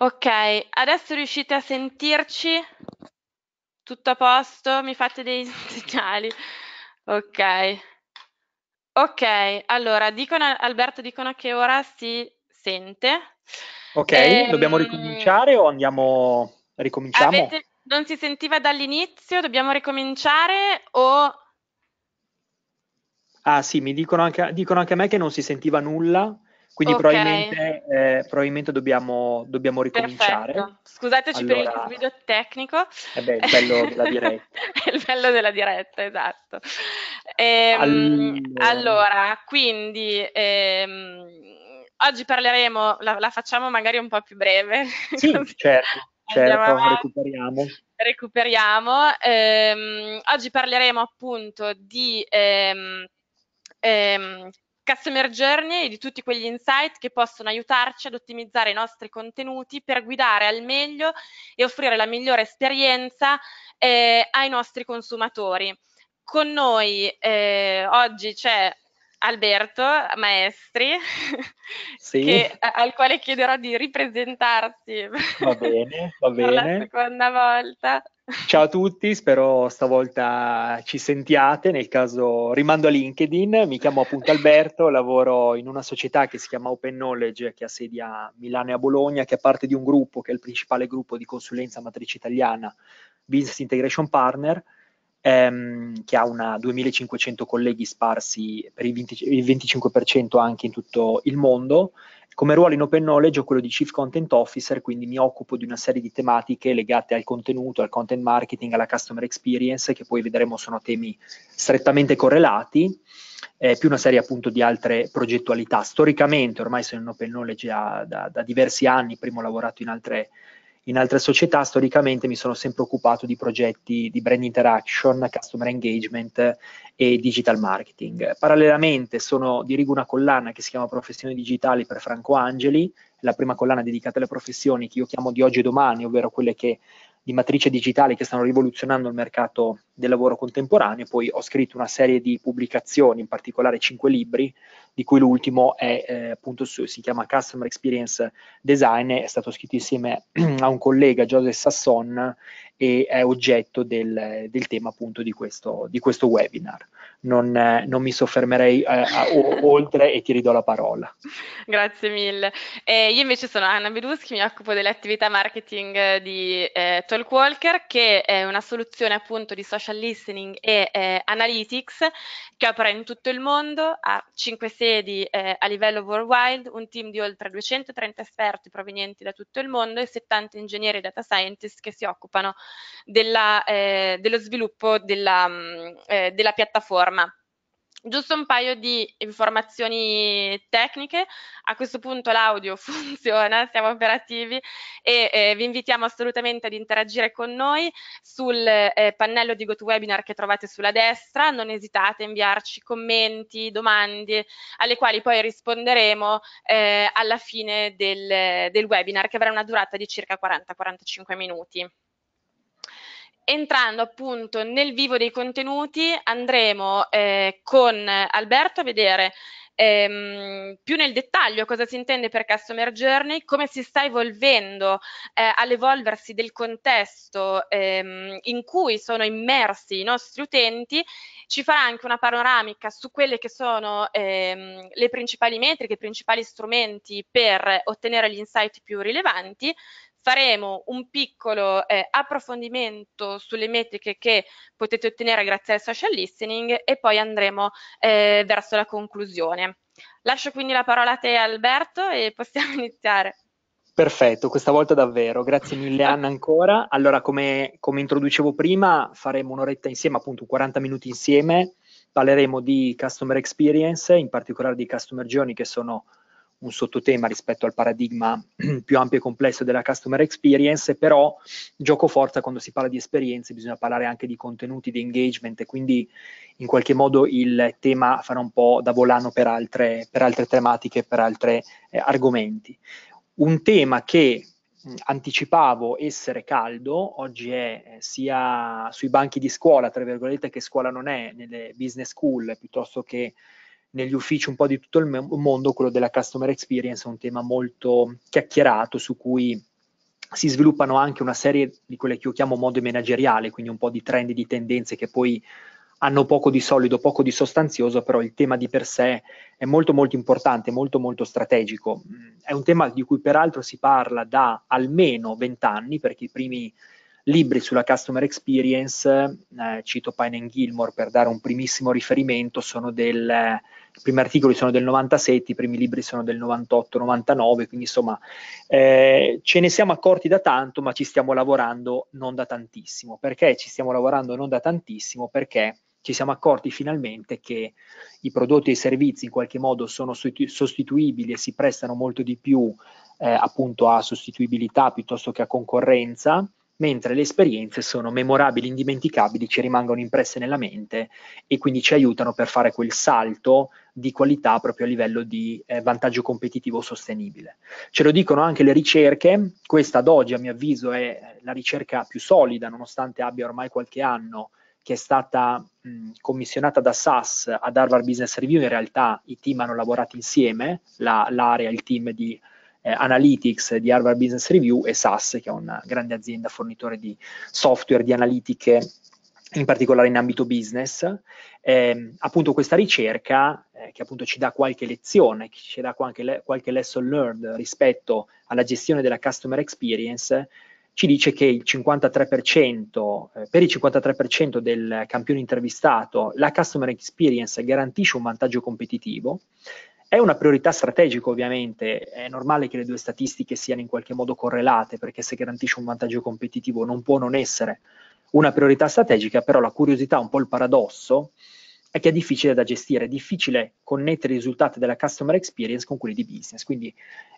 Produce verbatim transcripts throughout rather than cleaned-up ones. Ok, adesso riuscite a sentirci? Tutto a posto? Mi fate dei segnali? Ok, ok, allora dicono, Alberto, dicono che ora si sente. Ok, ehm, dobbiamo ricominciare o andiamo, ricominciamo? Avete, non si sentiva dall'inizio, dobbiamo ricominciare o... Ah sì, mi dicono anche, dicono anche a me che non si sentiva nulla. Quindi okay. probabilmente, eh, probabilmente dobbiamo, dobbiamo ricominciare. Perfetto. Scusateci allora, per il video tecnico. È bello, il bello della diretta. È il bello della diretta, esatto. Ehm, allora. allora, quindi ehm, oggi parleremo, la, la facciamo magari un po' più breve. Sì, certo, certo, recuperiamo. Recuperiamo. Ehm, oggi parleremo appunto di... Ehm, ehm, Customer Journey e di tutti quegli insight che possono aiutarci ad ottimizzare i nostri contenuti per guidare al meglio e offrire la migliore esperienza eh, ai nostri consumatori. Con noi eh, oggi c'è Alberto Maestri, sì. che, al quale chiederò di ripresentarsi. Va bene, va bene. Per la seconda volta. Ciao a tutti, spero stavolta ci sentiate, nel caso rimando a LinkedIn, mi chiamo appunto Alberto, lavoro in una società che si chiama Open Knowledge, che ha sedi a Milano e a Bologna, che è parte di un gruppo, che è il principale gruppo di consulenza matrice italiana, Business Integration Partner, ehm, che ha una duemilacinquecento colleghi sparsi per il, il venticinque per cento anche in tutto il mondo. Come ruolo in Open Knowledge ho quello di Chief Content Officer, quindi mi occupo di una serie di tematiche legate al contenuto, al content marketing, alla customer experience, che poi vedremo sono temi strettamente correlati, eh, più una serie appunto di altre progettualità. Storicamente, ormai sono in Open Knowledge a, da, da diversi anni, prima ho lavorato in altre, in altre società, storicamente mi sono sempre occupato di progetti di brand interaction, customer engagement e digital marketing. Parallelamente sono, dirigo una collana che si chiama Professioni Digitali per Franco Angeli, la prima collana dedicata alle professioni che io chiamo di oggi e domani, ovvero quelle che, di matrice digitale, che stanno rivoluzionando il mercato del lavoro contemporaneo. Poi ho scritto una serie di pubblicazioni, in particolare cinque libri, di cui l'ultimo è eh, appunto su, si chiama Customer Experience Design, è stato scritto insieme a un collega, Joseph Sasson, e è oggetto del, del tema appunto di questo, di questo webinar. Non, eh, non mi soffermerei eh, a, o, oltre e ti ridò la parola. Grazie mille. Eh, io invece sono Anna Beduschi, mi occupo delle attività marketing di eh, Talkwalker, che è una soluzione appunto di social listening e eh, analytics che opera in tutto il mondo, ha cinque sedi Eh, a livello worldwide, un team di oltre duecentotrenta esperti provenienti da tutto il mondo e settanta ingegneri e data scientist che si occupano della, eh, dello sviluppo della, eh, della piattaforma. Giusto un paio di informazioni tecniche, a questo punto l'audio funziona, siamo operativi e eh, vi invitiamo assolutamente ad interagire con noi sul eh, pannello di GoToWebinar che trovate sulla destra, non esitate a inviarci commenti, domande, alle quali poi risponderemo eh, alla fine del, del webinar, che avrà una durata di circa quaranta quarantacinque minuti. Entrando appunto nel vivo dei contenuti, andremo eh, con Alberto a vedere ehm, più nel dettaglio cosa si intende per Customer Journey, come si sta evolvendo eh, all'evolversi del contesto ehm, in cui sono immersi i nostri utenti. Ci farà anche una panoramica su quelle che sono ehm, le principali metriche, i principali strumenti per ottenere gli insight più rilevanti. Faremo un piccolo eh, approfondimento sulle metriche che potete ottenere grazie al social listening e poi andremo eh, verso la conclusione. Lascio quindi la parola a te, Alberto, e possiamo iniziare. Perfetto, questa volta davvero, grazie mille Anna ancora. Allora, come, come introducevo prima, faremo un'oretta insieme, appunto quaranta minuti insieme, parleremo di customer experience, in particolare di customer journey, che sono un sottotema rispetto al paradigma più ampio e complesso della customer experience, però gioco forza quando si parla di esperienze bisogna parlare anche di contenuti, di engagement, e quindi in qualche modo il tema farà un po' da volano per altre, per altre tematiche, per altri eh, argomenti. Un tema che mh, anticipavo essere caldo, oggi è eh, sia sui banchi di scuola, tra virgolette, che scuola non è, nelle business school, piuttosto che negli uffici un po' di tutto il mondo, quello della customer experience è un tema molto chiacchierato su cui si sviluppano anche una serie di quelle che io chiamo mode manageriale, quindi un po' di trend, di tendenze che poi hanno poco di solido, poco di sostanzioso, però il tema di per sé è molto molto importante, molto molto strategico. È un tema di cui peraltro si parla da almeno vent'anni, perché i primi libri sulla customer experience, eh, cito Pine and Gilmore per dare un primissimo riferimento, sono del, eh, i primi articoli sono del novantasette, i primi libri sono del novantotto novantanove, quindi insomma eh, ce ne siamo accorti da tanto, ma ci stiamo lavorando non da tantissimo. Perché ci stiamo lavorando non da tantissimo? Perché ci siamo accorti finalmente che i prodotti e i servizi in qualche modo sono sostituibili e si prestano molto di più eh, appunto a sostituibilità piuttosto che a concorrenza, mentre le esperienze sono memorabili, indimenticabili, ci rimangono impresse nella mente e quindi ci aiutano per fare quel salto di qualità proprio a livello di eh, vantaggio competitivo sostenibile. Ce lo dicono anche le ricerche. Questa ad oggi a mio avviso è la ricerca più solida, nonostante abbia ormai qualche anno, che è stata mh, commissionata da S A S ad Harvard Business Review. In realtà i team hanno lavorato insieme, la, l'area, il team di Eh, Analytics di Harvard Business Review e S A S, che è una grande azienda fornitore di software, di analitiche, in particolare in ambito business. Eh, appunto questa ricerca, eh, che appunto ci dà qualche lezione, che ci dà anche le, qualche lesson learned rispetto alla gestione della customer experience, ci dice che il cinquantatré per cento, eh, per il cinquantatré per cento del campione intervistato la customer experience garantisce un vantaggio competitivo. È una priorità strategica, ovviamente, è normale che le due statistiche siano in qualche modo correlate, perché se garantisce un vantaggio competitivo non può non essere una priorità strategica, però la curiosità, un po' il paradosso, è che è difficile da gestire, è difficile connettere i risultati della customer experience con quelli di business. Quindi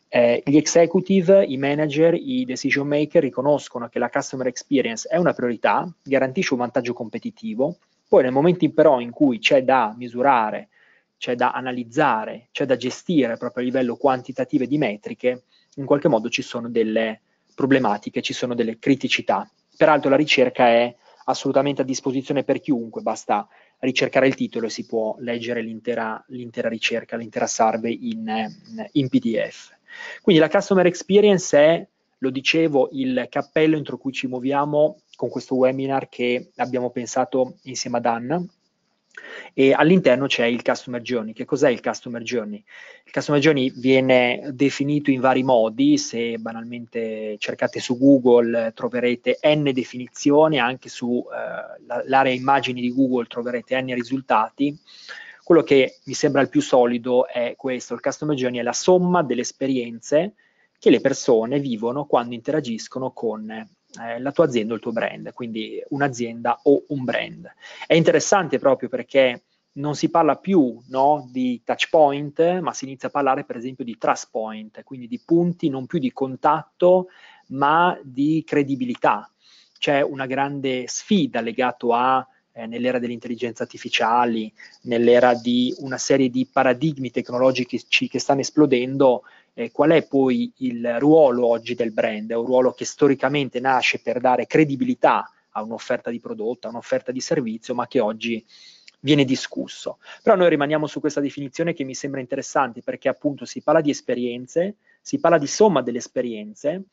eh, gli executive, i manager, i decision maker riconoscono che la customer experience è una priorità, garantisce un vantaggio competitivo, poi nel momento in però in cui c'è da misurare, c'è da analizzare, c'è da gestire proprio a livello quantitativo e di metriche, in qualche modo ci sono delle problematiche, ci sono delle criticità. Peraltro la ricerca è assolutamente a disposizione per chiunque, basta ricercare il titolo e si può leggere l'intera l'intera ricerca, l'intera survey in, in P D F. Quindi la customer experience è, lo dicevo, il cappello entro cui ci muoviamo con questo webinar che abbiamo pensato insieme ad Anna, e all'interno c'è il customer journey. Che cos'è il customer journey? Il customer journey viene definito in vari modi, se banalmente cercate su Google troverete n definizioni, anche su eh, l'area immagini di Google troverete n risultati. Quello che mi sembra il più solido è questo: il customer journey è la somma delle esperienze che le persone vivono quando interagiscono con la tua azienda o il tuo brand, quindi un'azienda o un brand. È interessante proprio perché non si parla più, no, di touch point, ma si inizia a parlare per esempio di trust point, quindi di punti non più di contatto ma di credibilità. C'è una grande sfida legata a eh, nell'era dell'intelligenza artificiale, nell'era di una serie di paradigmi tecnologici che, che stanno esplodendo. Eh, qual è poi il ruolo oggi del brand? È un ruolo che storicamente nasce per dare credibilità a un'offerta di prodotto, a un'offerta di servizio, ma che oggi viene discusso. Però noi rimaniamo su questa definizione che mi sembra interessante, perché appunto si parla di esperienze, si parla di somma delle esperienze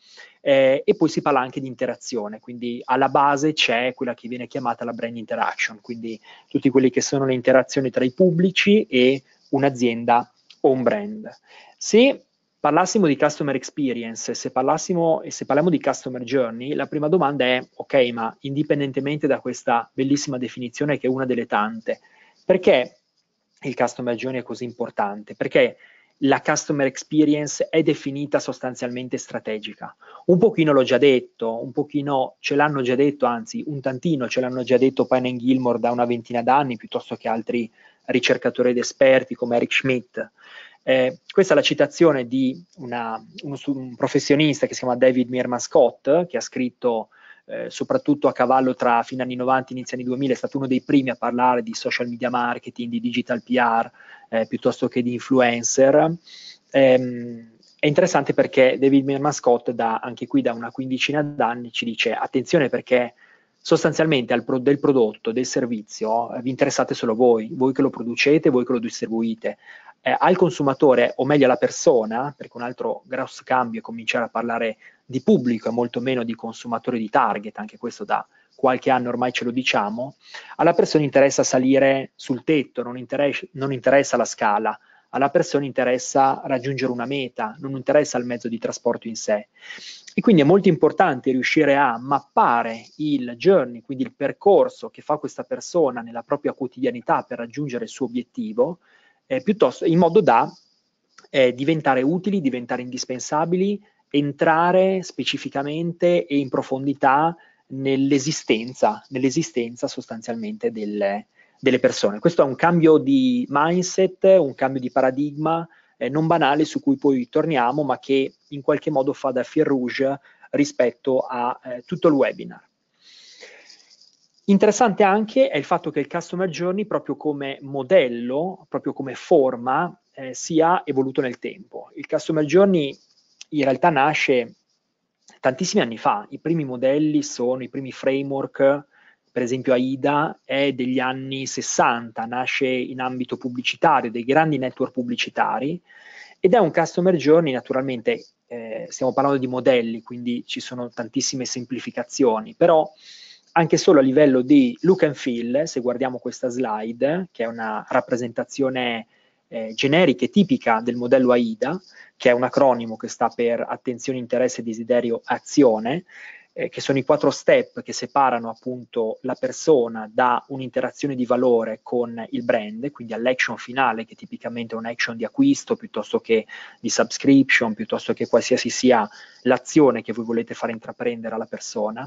eh, e poi si parla anche di interazione, quindi alla base c'è quella che viene chiamata la brand interaction, quindi tutte quelle che sono le interazioni tra i pubblici e un'azienda o un brand. Se parlassimo di customer experience, se parlassimo e se parliamo di customer journey, la prima domanda è: ok, ma indipendentemente da questa bellissima definizione, che è una delle tante, perché il customer journey è così importante? Perché la customer experience è definita sostanzialmente strategica. Un pochino l'ho già detto, un pochino ce l'hanno già detto, anzi un tantino ce l'hanno già detto Pine and Gilmore da una ventina d'anni, piuttosto che altri ricercatori ed esperti come Eric Schmidt. Eh, questa è la citazione di una, uno, un professionista che si chiama David Meerman Scott, che ha scritto eh, soprattutto a cavallo tra fine anni novanta e inizio anni duemila, è stato uno dei primi a parlare di social media marketing, di digital P R, eh, piuttosto che di influencer. Eh, è interessante perché David Meerman Scott, da, anche qui da una quindicina d'anni, ci dice: attenzione, perché sostanzialmente al pro- del prodotto, del servizio, eh, vi interessate solo voi, voi che lo producete, voi che lo distribuite. Eh, al consumatore, o meglio alla persona, perché un altro grosso cambio è cominciare a parlare di pubblico e molto meno di consumatori di target, anche questo da qualche anno ormai ce lo diciamo, alla persona interessa salire sul tetto, non interessa, non interessa la scala, alla persona interessa raggiungere una meta, non interessa il mezzo di trasporto in sé. E quindi è molto importante riuscire a mappare il journey, quindi il percorso che fa questa persona nella propria quotidianità per raggiungere il suo obiettivo, eh, piuttosto in modo da eh, diventare utili, diventare indispensabili, entrare specificamente e in profondità nell'esistenza, nell'esistenza sostanzialmente delle, delle persone. Questo è un cambio di mindset, un cambio di paradigma eh, non banale, su cui poi torniamo, ma che in qualche modo fa da fil rouge rispetto a eh, tutto il webinar. Interessante anche è il fatto che il Customer Journey, proprio come modello, proprio come forma, eh, sia evoluto nel tempo. Il Customer Journey in realtà nasce tantissimi anni fa, i primi modelli sono, i primi framework, per esempio AIDA è degli anni sessanta, nasce in ambito pubblicitario, dei grandi network pubblicitari, ed è un customer journey, naturalmente eh, stiamo parlando di modelli, quindi ci sono tantissime semplificazioni, però anche solo a livello di look and feel, se guardiamo questa slide, che è una rappresentazione Eh, generica e tipica del modello AIDA, che è un acronimo che sta per attenzione, interesse, desiderio, azione, eh, che sono i quattro step che separano appunto la persona da un'interazione di valore con il brand, quindi all'action finale, che tipicamente è un'action di acquisto piuttosto che di subscription, piuttosto che qualsiasi sia l'azione che voi volete far intraprendere alla persona.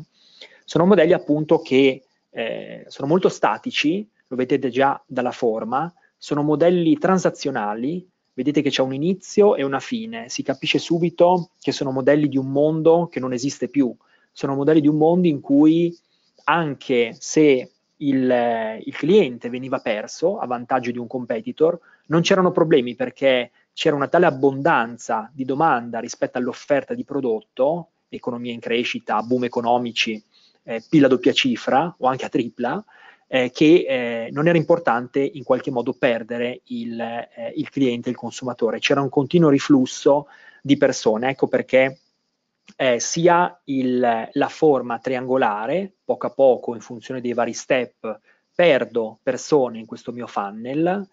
Sono modelli appunto che eh, sono molto statici, lo vedete già dalla forma. Sono modelli transazionali, vedete che c'è un inizio e una fine, si capisce subito che sono modelli di un mondo che non esiste più, sono modelli di un mondo in cui anche se il, il cliente veniva perso a vantaggio di un competitor, non c'erano problemi perché c'era una tale abbondanza di domanda rispetto all'offerta di prodotto, economia in crescita, boom economici, eh, pila doppia cifra o anche a tripla, Eh, che eh, non era importante in qualche modo perdere il, eh, il cliente, il consumatore. C'era un continuo riflusso di persone, ecco perché eh, sia il, la forma triangolare, poco a poco in funzione dei vari step, perdo persone in questo mio funnel,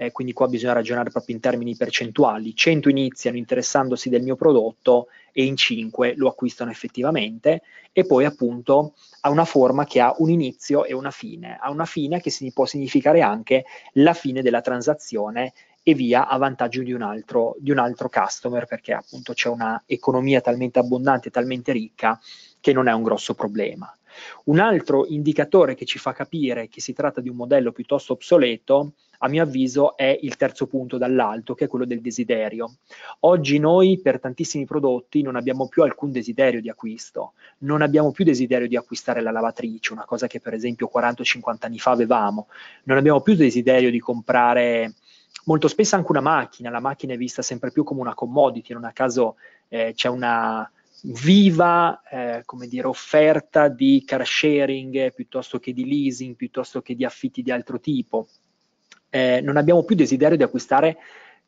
eh, quindi qua bisogna ragionare proprio in termini percentuali, cento iniziano interessandosi del mio prodotto e in cinque lo acquistano effettivamente, e poi appunto ha una forma che ha un inizio e una fine, ha una fine che si può significare anche la fine della transazione e via, a vantaggio di un altro, di un altro customer, perché appunto c'è una economia talmente abbondante, talmente ricca, che non è un grosso problema. Un altro indicatore che ci fa capire che si tratta di un modello piuttosto obsoleto, a mio avviso, è il terzo punto dall'alto, che è quello del desiderio. Oggi noi per tantissimi prodotti non abbiamo più alcun desiderio di acquisto, non abbiamo più desiderio di acquistare la lavatrice, una cosa che per esempio quaranta o cinquanta anni fa avevamo, non abbiamo più desiderio di comprare molto spesso anche una macchina, la macchina è vista sempre più come una commodity, non a caso eh, c'è una viva eh, come dire, offerta di car sharing piuttosto che di leasing, piuttosto che di affitti di altro tipo. Eh, non abbiamo più desiderio di acquistare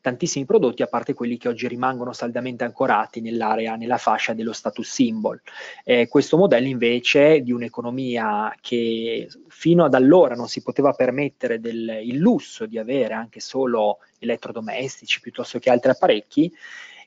tantissimi prodotti, a parte quelli che oggi rimangono saldamente ancorati nell'area, nella fascia dello status symbol. Eh, questo modello invece di un'economia che fino ad allora non si poteva permettere del, il lusso di avere anche solo elettrodomestici piuttosto che altri apparecchi,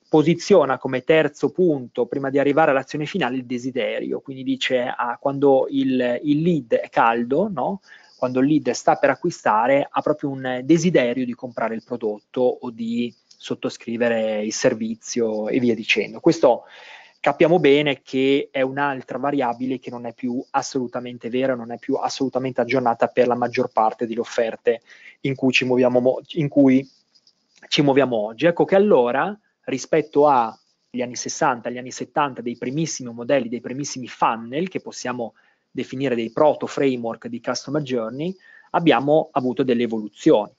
posiziona come terzo punto, prima di arrivare all'azione finale, il desiderio. Quindi dice, ah, quando il, il lead è caldo, no? Quando il lead sta per acquistare, ha proprio un desiderio di comprare il prodotto o di sottoscrivere il servizio e via dicendo. Questo capiamo bene che è un'altra variabile che non è più assolutamente vera, non è più assolutamente aggiornata per la maggior parte delle offerte in cui ci muoviamo, in cui ci muoviamo oggi. Ecco che allora, rispetto agli anni sessanta, agli anni settanta, dei primissimi modelli, dei primissimi funnel che possiamo definire dei proto-framework di Customer Journey, abbiamo avuto delle evoluzioni.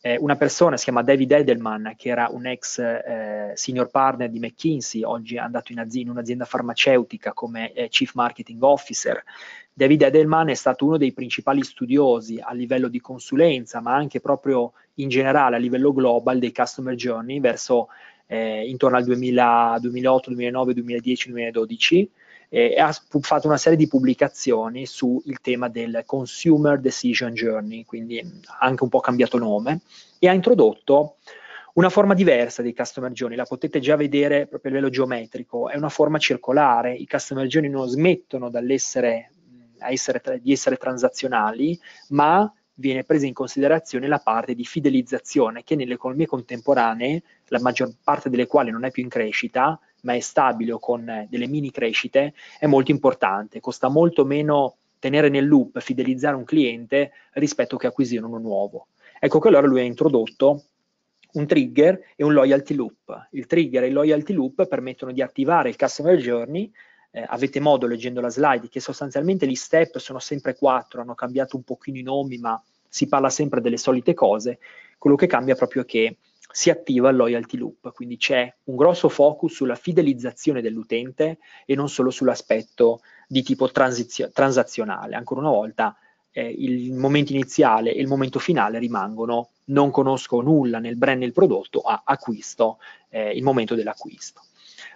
Eh, una persona si chiama David Edelman, che era un ex eh, senior partner di McKinsey, oggi è andato in, azienda, in un'azienda farmaceutica come eh, Chief Marketing Officer. David Edelman è stato uno dei principali studiosi a livello di consulenza, ma anche proprio in generale a livello global dei Customer Journey verso eh, intorno al duemila, duemilaotto, duemilanove, duemiladieci, duemiladodici, e eh, ha fatto una serie di pubblicazioni sul tema del Consumer Decision Journey, quindi ha anche un po' cambiato nome, e ha introdotto una forma diversa dei Customer Journey. La potete già vedere proprio a livello geometrico, è una forma circolare. I Customer Journey non smettono dall'essere a essere, di essere transazionali, ma viene presa in considerazione la parte di fidelizzazione, che nelle economie contemporanee, la maggior parte delle quali non è più in crescita, ma è stabile o con delle mini crescite, è molto importante. Costa molto meno tenere nel loop, fidelizzare un cliente rispetto che acquisire uno nuovo. Ecco che allora lui ha introdotto un trigger e un loyalty loop. Il trigger e il loyalty loop permettono di attivare il customer journey. Eh, avete modo, leggendo la slide, che sostanzialmente gli step sono sempre quattro, hanno cambiato un pochino i nomi, ma si parla sempre delle solite cose. Quello che cambia proprio è che si attiva il loyalty loop, quindi c'è un grosso focus sulla fidelizzazione dell'utente e non solo sull'aspetto di tipo transazionale. Ancora una volta, eh, il momento iniziale e il momento finale rimangono: non conosco nulla nel brand e il prodotto, a acquisto, eh, il momento dell'acquisto.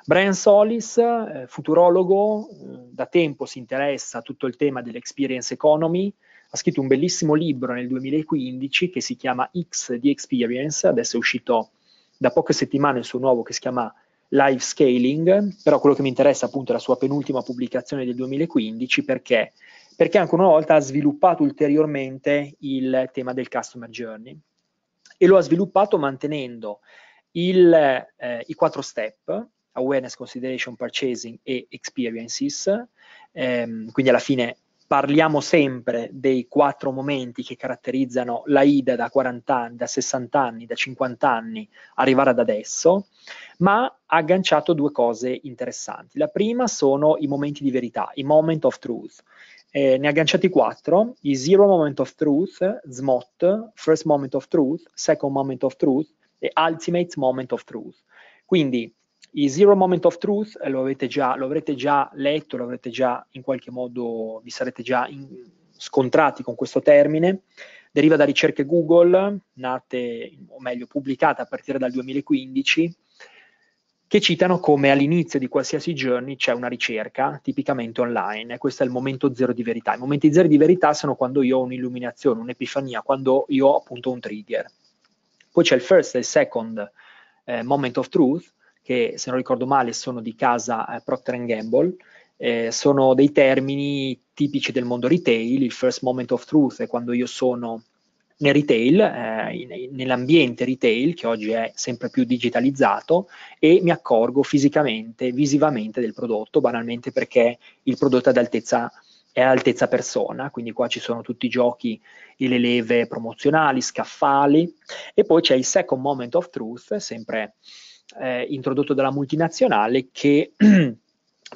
Brian Solis, eh, futurologo, eh, da tempo si interessa a tutto il tema dell'experience economy, ha scritto un bellissimo libro nel duemilaquindici che si chiama X the Experience, adesso è uscito da poche settimane il suo nuovo che si chiama Life Scaling, però quello che mi interessa appunto è la sua penultima pubblicazione del duemilaquindici, perché? Perché ancora una volta ha sviluppato ulteriormente il tema del customer journey, e lo ha sviluppato mantenendo il, eh, i quattro step: awareness, consideration, purchasing e experiences. Ehm, quindi alla fine parliamo sempre dei quattro momenti che caratterizzano l'AIDA da quaranta anni, da sessanta anni, da cinquanta anni, arrivare ad adesso, ma ha agganciato due cose interessanti. La prima sono i momenti di verità, i moment of truth. Eh, ne ha agganciati quattro: i zero moment of truth, S M O T, first moment of truth, second moment of truth e ultimate moment of truth. Quindi i Zero Moment of Truth lo, avete già, lo avrete già letto, lo avrete già in qualche modo, vi sarete già in, scontrati con questo termine. Deriva da ricerche Google, nate, o meglio pubblicate a partire dal duemilaquindici, che citano come all'inizio di qualsiasi journey c'è una ricerca, tipicamente online. Questo è il momento zero di verità. I momenti zero di verità sono quando io ho un'illuminazione, un'epifania, quando io ho appunto un trigger. Poi c'è il first e il second eh, moment of truth, che se non ricordo male sono di casa eh, Procter and Gamble, eh, sono dei termini tipici del mondo retail. Il first moment of truth è quando io sono nel retail, eh, nell'ambiente retail che oggi è sempre più digitalizzato, e mi accorgo fisicamente, visivamente del prodotto, banalmente perché il prodotto è ad altezza, è ad altezza persona, quindi qua ci sono tutti i giochi e le leve promozionali, scaffali. E poi c'è il second moment of truth, sempre Eh, introdotto dalla multinazionale, che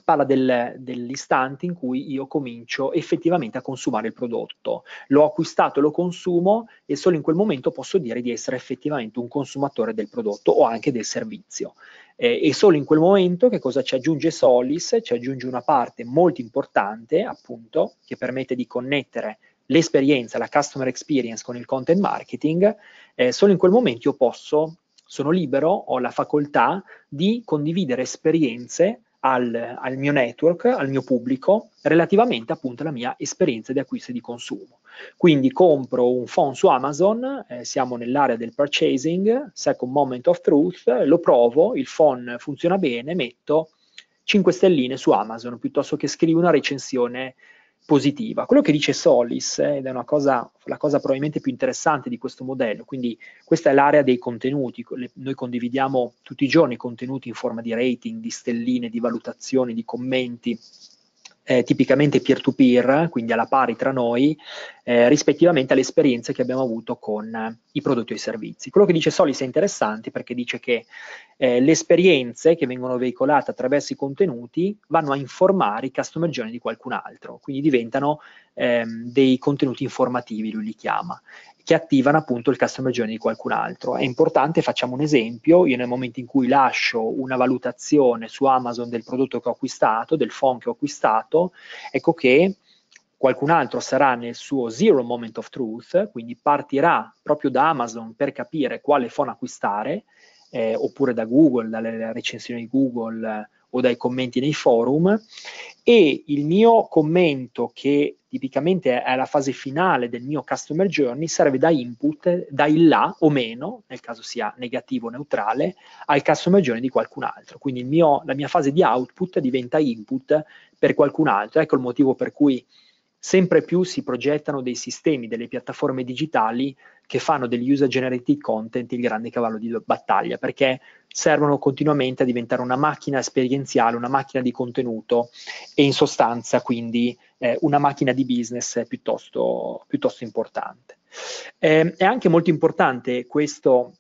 parla del, dell'istante in cui io comincio effettivamente a consumare il prodotto. L'ho acquistato, lo consumo, e solo in quel momento posso dire di essere effettivamente un consumatore del prodotto o anche del servizio. Eh, e solo in quel momento, che cosa ci aggiunge Solis? Ci aggiunge una parte molto importante, appunto, che permette di connettere l'esperienza, la customer experience, con il content marketing. Eh, solo in quel momento io posso sono libero, ho la facoltà di condividere esperienze al, al mio network, al mio pubblico, relativamente appunto alla mia esperienza di acquisto e di consumo. Quindi compro un phone su Amazon, eh, siamo nell'area del purchasing, second moment of truth, lo provo, il phone funziona bene, metto cinque stelline su Amazon, piuttosto che scrivo una recensione positiva. Quello che dice Solis, ed è una cosa, la cosa probabilmente più interessante di questo modello, quindi questa è l'area dei contenuti. Noi condividiamo tutti i giorni contenuti in forma di rating, di stelline, di valutazioni, di commenti, eh, tipicamente peer-to-peer, quindi alla pari tra noi, eh, rispettivamente alle esperienze che abbiamo avuto con i prodotti o i servizi. Quello che dice Solis è interessante perché dice che eh, le esperienze che vengono veicolate attraverso i contenuti vanno a informare i customer journey di qualcun altro, quindi diventano ehm, dei contenuti informativi, lui li chiama, che attivano appunto il customer journey di qualcun altro. È importante, facciamo un esempio: io nel momento in cui lascio una valutazione su Amazon del prodotto che ho acquistato, del phone che ho acquistato, ecco che qualcun altro sarà nel suo zero moment of truth, quindi partirà proprio da Amazon per capire quale phone acquistare, eh, oppure da Google, dalle recensioni di Google o dai commenti nei forum. E il mio commento, che tipicamente è la fase finale del mio customer journey, serve da input, da il là o meno, nel caso sia negativo o neutrale, al customer journey di qualcun altro. Quindi il mio, la mia fase di output diventa input per qualcun altro. Ecco il motivo per cui sempre più si progettano dei sistemi, delle piattaforme digitali che fanno degli user generated content il grande cavallo di battaglia, perché servono continuamente a diventare una macchina esperienziale, una macchina di contenuto e in sostanza quindi eh, una macchina di business piuttosto, piuttosto importante. Eh, è anche molto importante questo,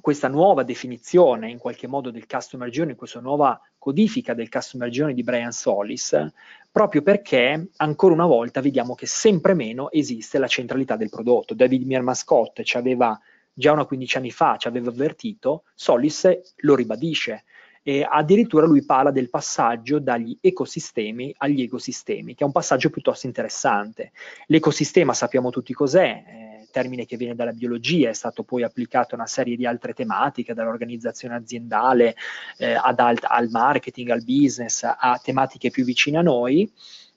questa nuova definizione in qualche modo del customer journey, questa nuova codifica del customer journey di Brian Solis, proprio perché ancora una volta vediamo che sempre meno esiste la centralità del prodotto. David Meerman Scott ci aveva già una quindici anni fa, ci aveva avvertito, Solis lo ribadisce e addirittura lui parla del passaggio dagli ecosistemi agli ecosistemi, che è un passaggio piuttosto interessante. L'ecosistema sappiamo tutti cos'è, eh, termine che viene dalla biologia, è stato poi applicato a una serie di altre tematiche, dall'organizzazione aziendale eh, ad alt- al marketing, al business, a tematiche più vicine a noi.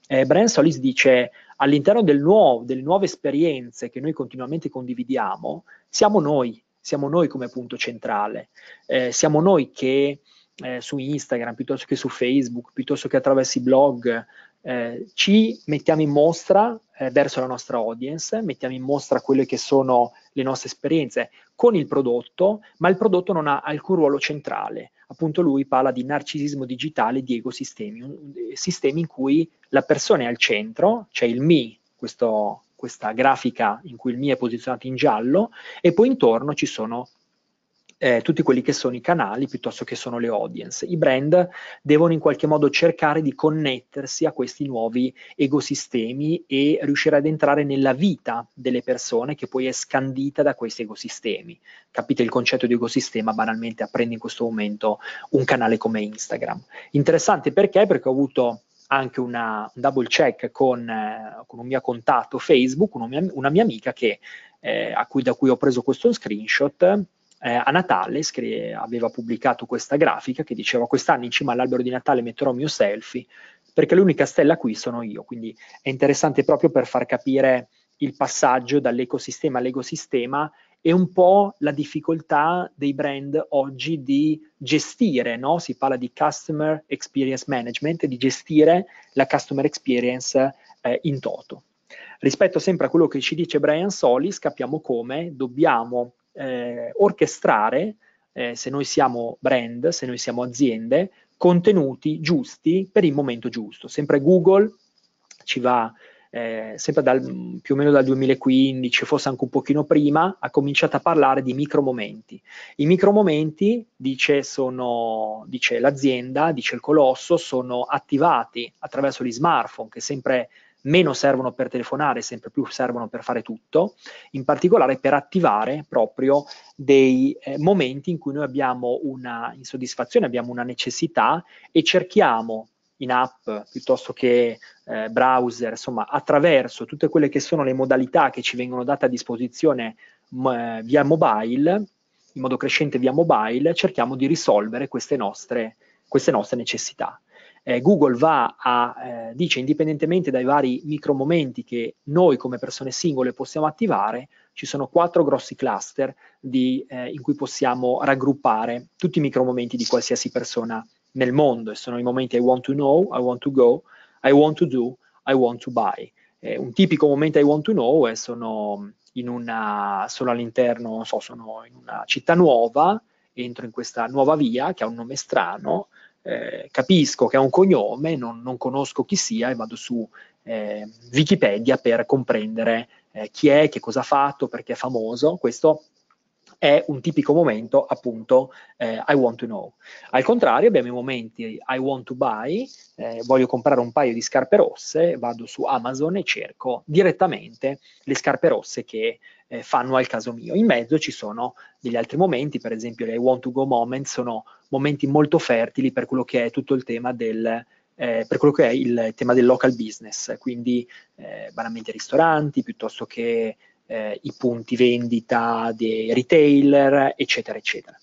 eh, Brian Solis dice: all'interno del nuovo, delle nuove esperienze che noi continuamente condividiamo, siamo noi, siamo noi come punto centrale, eh, siamo noi che eh, su Instagram, piuttosto che su Facebook, piuttosto che attraverso i blog, eh, ci mettiamo in mostra eh, verso la nostra audience, mettiamo in mostra quelle che sono le nostre esperienze con il prodotto, ma il prodotto non ha alcun ruolo centrale. Appunto lui parla di narcisismo digitale, di ecosistemi, sistemi in cui la persona è al centro, c'è il me, questo, questa grafica in cui il me è posizionato in giallo, e poi intorno ci sono eh, tutti quelli che sono i canali, piuttosto che sono le audience. I brand devono in qualche modo cercare di connettersi a questi nuovi ecosistemi e riuscire ad entrare nella vita delle persone, che poi è scandita da questi ecosistemi. Capite il concetto di ecosistema? Banalmente apprendi in questo momento un canale come Instagram. Interessante perché? Perché ho avuto anche una, un double check con, eh, con un mio contatto Facebook, una mia, una mia amica che, eh, a cui, da cui ho preso questo screenshot. Eh, a Natale scri- aveva pubblicato questa grafica che diceva: quest'anno in cima all'albero di Natale metterò il mio selfie, perché l'unica stella qui sono io. Quindi è interessante proprio per far capire il passaggio dall'ecosistema all'ecosistema e un po' la difficoltà dei brand oggi di gestire, no? Si parla di customer experience management, di gestire la customer experience eh, in toto. Rispetto sempre a quello che ci dice Brian Solis, capiamo come dobbiamo Eh, orchestrare, eh, se noi siamo brand, se noi siamo aziende, contenuti giusti per il momento giusto. Sempre Google ci va, eh, sempre dal, più o meno dal duemilaquindici, forse anche un pochino prima, ha cominciato a parlare di micromomenti. I micromomenti, dice, sono, dice l'azienda, dice il colosso, sono attivati attraverso gli smartphone, che sempre meno servono per telefonare, sempre più servono per fare tutto, in particolare per attivare proprio dei eh, momenti in cui noi abbiamo una insoddisfazione, abbiamo una necessità e cerchiamo in app piuttosto che eh, browser, insomma attraverso tutte quelle che sono le modalità che ci vengono date a disposizione mh, via mobile, in modo crescente via mobile, cerchiamo di risolvere queste nostre, queste nostre necessità. Google va a, eh, dice, indipendentemente dai vari micromomenti che noi come persone singole possiamo attivare, ci sono quattro grossi cluster di, eh, in cui possiamo raggruppare tutti i micromomenti di qualsiasi persona nel mondo, e sono i momenti I want to know, I want to go, I want to do, I want to buy. Eh, un tipico momento I want to know è sono, in una, sono all'interno, non so, sono in una città nuova, entro in questa nuova via che ha un nome strano, Eh, capisco che è un cognome, non, non conosco chi sia e vado su eh, Wikipedia per comprendere eh, chi è, che cosa ha fatto, perché è famoso. Questo è un tipico momento, appunto, eh, I want to know. Al contrario abbiamo i momenti I want to buy, eh, voglio comprare un paio di scarpe rosse, vado su Amazon e cerco direttamente le scarpe rosse che eh, fanno al caso mio. In mezzo ci sono degli altri momenti, per esempio le I want to go moment sono momenti molto fertili per quello che è tutto il tema del eh, per quello che è il tema del local business, quindi eh, banalmente ristoranti piuttosto che eh, i punti vendita dei retailer, eccetera eccetera.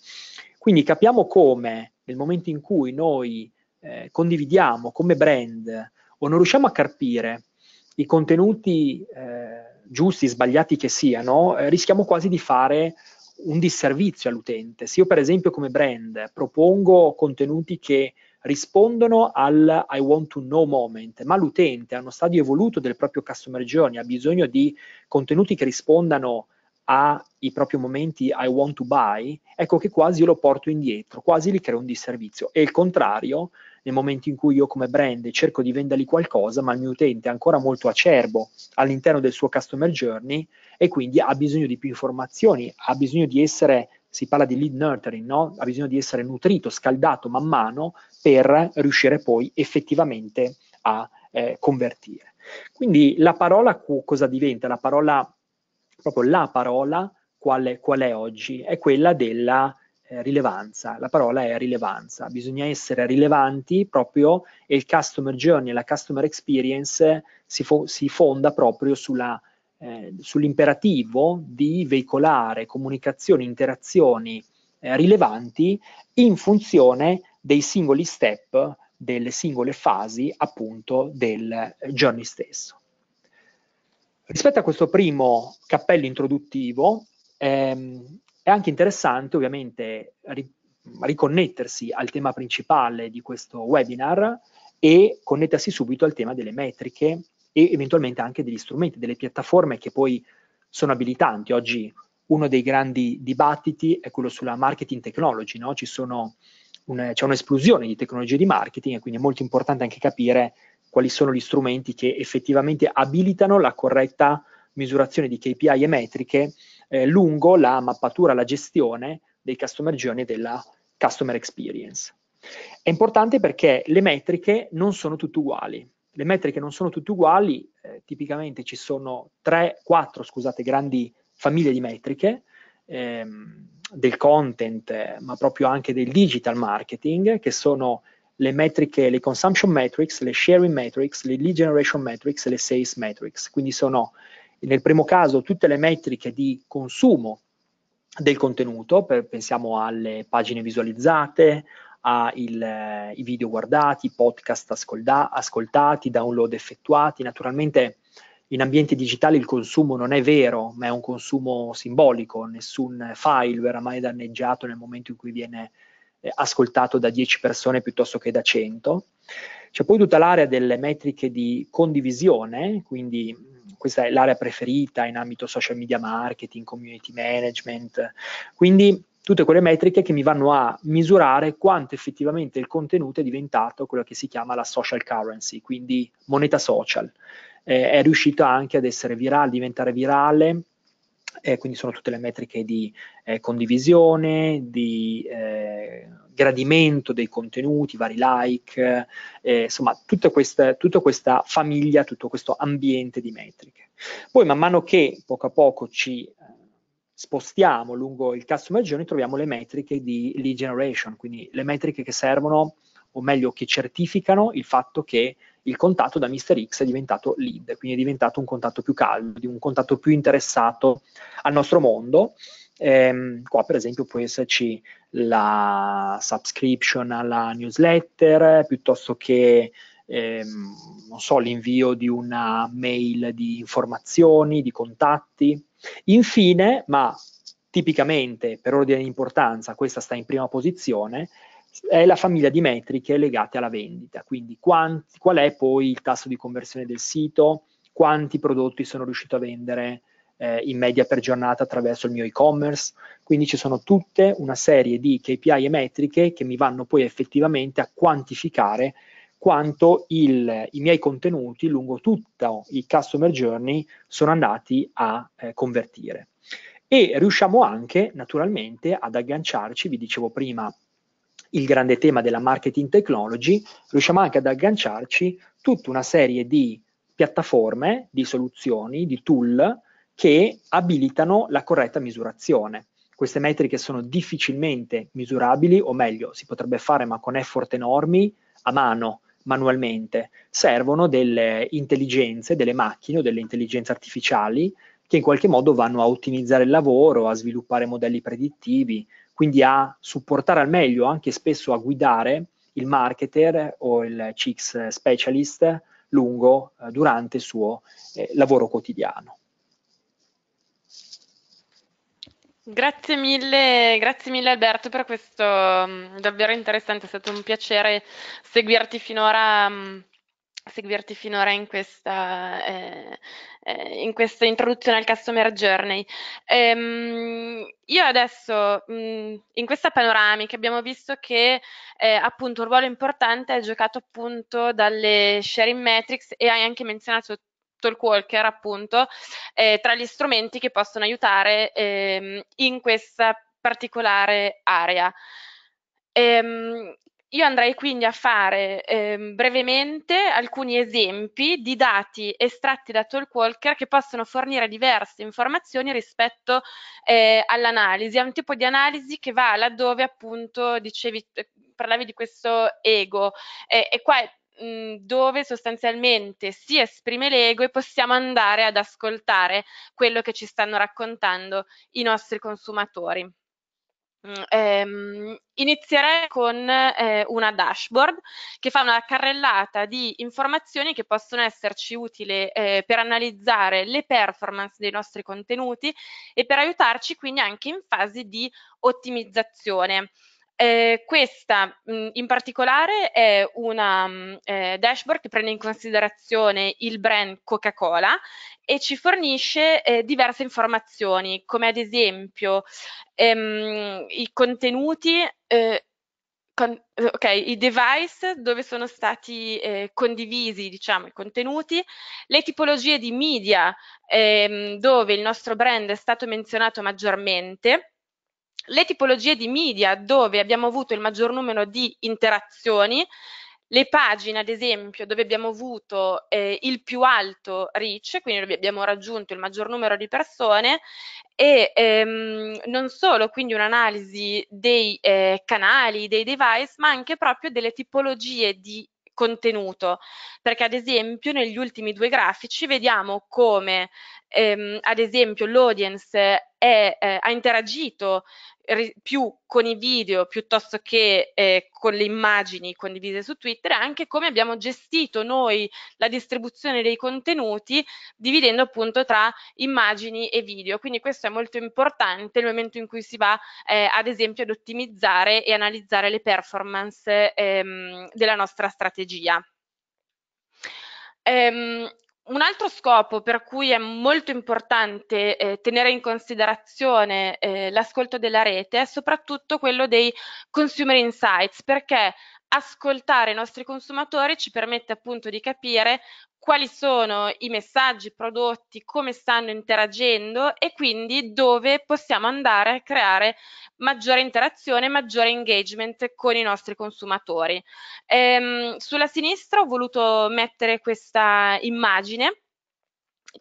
Quindi capiamo come, nel momento in cui noi eh, condividiamo come brand o non riusciamo a carpire i contenuti eh, giusti, sbagliati che siano, eh, rischiamo quasi di fare un disservizio all'utente. Se io per esempio come brand propongo contenuti che rispondono al I want to know moment, ma l'utente a uno stadio evoluto del proprio customer journey ha bisogno di contenuti che rispondano ai propri momenti I want to buy, ecco che quasi io lo porto indietro, quasi li creo un disservizio. E il contrario, nel momento in cui io come brand cerco di vendergli qualcosa, ma il mio utente è ancora molto acerbo all'interno del suo customer journey e quindi ha bisogno di più informazioni, ha bisogno di essere, si parla di lead nurturing, no? Ha bisogno di essere nutrito, scaldato man mano per riuscire poi effettivamente a eh, convertire. Quindi la parola cosa diventa? La parola, proprio la parola, qual è, qual è oggi? È quella della eh, rilevanza. La parola è rilevanza. Bisogna essere rilevanti proprio, e il customer journey, la customer experience si, fo si fonda proprio sulla, eh, sull'imperativo di veicolare comunicazioni, interazioni eh, rilevanti in funzione dei singoli step, delle singole fasi appunto del journey stesso. Rispetto a questo primo cappello introduttivo, ehm, è anche interessante ovviamente ri riconnettersi al tema principale di questo webinar e connettersi subito al tema delle metriche e eventualmente anche degli strumenti, delle piattaforme che poi sono abilitanti. Oggi uno dei grandi dibattiti è quello sulla marketing technology, no? Ci sono c'è un'esplosione di tecnologie di marketing e quindi è molto importante anche capire quali sono gli strumenti che effettivamente abilitano la corretta misurazione di K P I e metriche eh, lungo la mappatura, la gestione dei customer journey e della customer experience. È importante perché le metriche non sono tutte uguali. Le metriche non sono tutte uguali, eh, tipicamente ci sono tre, quattro, scusate, grandi famiglie di metriche, ehm, del content, eh, ma proprio anche del digital marketing, che sono le metriche, le consumption metrics, le sharing metrics, le lead generation metrics e le sales metrics. Quindi sono, nel primo caso, tutte le metriche di consumo del contenuto, per, pensiamo alle pagine visualizzate, ai video guardati, podcast ascolda, ascoltati, download effettuati. Naturalmente in ambienti digitali il consumo non è vero, ma è un consumo simbolico, nessun file verrà mai danneggiato nel momento in cui viene ascoltato da dieci persone piuttosto che da cento. C'è poi tutta l'area delle metriche di condivisione, quindi questa è l'area preferita in ambito social media marketing, community management, quindi tutte quelle metriche che mi vanno a misurare quanto effettivamente il contenuto è diventato quello che si chiama la social currency, quindi moneta social. Eh, è riuscito anche ad essere virale, diventare virale. Eh, quindi sono tutte le metriche di eh, condivisione, di eh, gradimento dei contenuti, vari like, eh, insomma tutta questa, tutta questa famiglia, tutto questo ambiente di metriche. Poi man mano che poco a poco ci eh, spostiamo lungo il customer journey troviamo le metriche di lead generation, quindi le metriche che servono, o meglio che certificano il fatto che il contatto da mister X è diventato lead, quindi è diventato un contatto più caldo, un contatto più interessato al nostro mondo. Ehm, qua per esempio può esserci la subscription alla newsletter, piuttosto che ehm, non so, l'invio di una mail di informazioni, di contatti. Infine, ma tipicamente per ordine di importanza questa sta in prima posizione, è la famiglia di metriche legate alla vendita, quindi quanti, qual è poi il tasso di conversione del sito, quanti prodotti sono riuscito a vendere eh, in media per giornata attraverso il mio e-commerce. Quindi ci sono tutte una serie di K P I e metriche che mi vanno poi effettivamente a quantificare quanto il, i miei contenuti lungo tutto il customer journey sono andati a eh, convertire. E riusciamo anche naturalmente ad agganciarci, vi dicevo prima, il grande tema della marketing technology, riusciamo anche ad agganciarci tutta una serie di piattaforme, di soluzioni, di tool che abilitano la corretta misurazione. Queste metriche sono difficilmente misurabili, o meglio, si potrebbe fare ma con effort enormi, a mano, manualmente. Servono delle intelligenze, delle macchine o delle intelligenze artificiali che in qualche modo vanno a ottimizzare il lavoro, a sviluppare modelli predittivi, quindi a supportare al meglio, anche spesso a guidare il marketer o il C X specialist lungo eh, durante il suo eh, lavoro quotidiano. Grazie mille, grazie mille Alberto per questo mh, davvero interessante, è stato un piacere seguirti finora, mh, seguirti finora in questa, eh, eh, in questa introduzione al Customer Journey. Ehm, io adesso mh, in questa panoramica abbiamo visto che eh, appunto un ruolo importante è giocato appunto dalle sharing metrics e hai anche menzionato Talkwalker appunto eh, tra gli strumenti che possono aiutare eh, in questa particolare area. Ehm, io andrei quindi a fare eh, brevemente alcuni esempi di dati estratti da Talkwalker che possono fornire diverse informazioni rispetto eh, all'analisi, a un tipo di analisi che va laddove appunto dicevi, parlavi di questo ego eh, e qua è dove sostanzialmente si esprime l'ego e possiamo andare ad ascoltare quello che ci stanno raccontando i nostri consumatori. Ehm, inizierei con eh, una dashboard che fa una carrellata di informazioni che possono esserci utili eh, per analizzare le performance dei nostri contenuti e per aiutarci quindi anche in fase di ottimizzazione. Eh, questa mh, in particolare è una mh, eh, dashboard che prende in considerazione il brand Coca-Cola e ci fornisce eh, diverse informazioni, come ad esempio ehm, i contenuti, eh, con, ok, i device dove sono stati eh, condivisi, diciamo, i contenuti, le tipologie di media ehm, dove il nostro brand è stato menzionato maggiormente, le tipologie di media dove abbiamo avuto il maggior numero di interazioni, le pagine ad esempio dove abbiamo avuto eh, il più alto reach, quindi dove abbiamo raggiunto il maggior numero di persone e ehm, non solo quindi un'analisi dei eh, canali, dei device, ma anche proprio delle tipologie di contenuto, perché ad esempio negli ultimi due grafici vediamo come ehm, ad esempio l'audience è, eh, ha interagito più con i video piuttosto che eh, con le immagini condivise su Twitter, anche come abbiamo gestito noi la distribuzione dei contenuti dividendo appunto tra immagini e video, quindi questo è molto importante nel momento in cui si va eh, ad esempio ad ottimizzare e analizzare le performance ehm, della nostra strategia. Ehm, Un altro scopo per cui è molto importante eh, tenere in considerazione eh, l'ascolto della rete è soprattutto quello dei consumer insights, perché ascoltare i nostri consumatori ci permette appunto di capire quali sono i messaggi, i prodotti, come stanno interagendo e quindi dove possiamo andare a creare maggiore interazione, maggiore engagement con i nostri consumatori. Ehm, sulla sinistra ho voluto mettere questa immagine,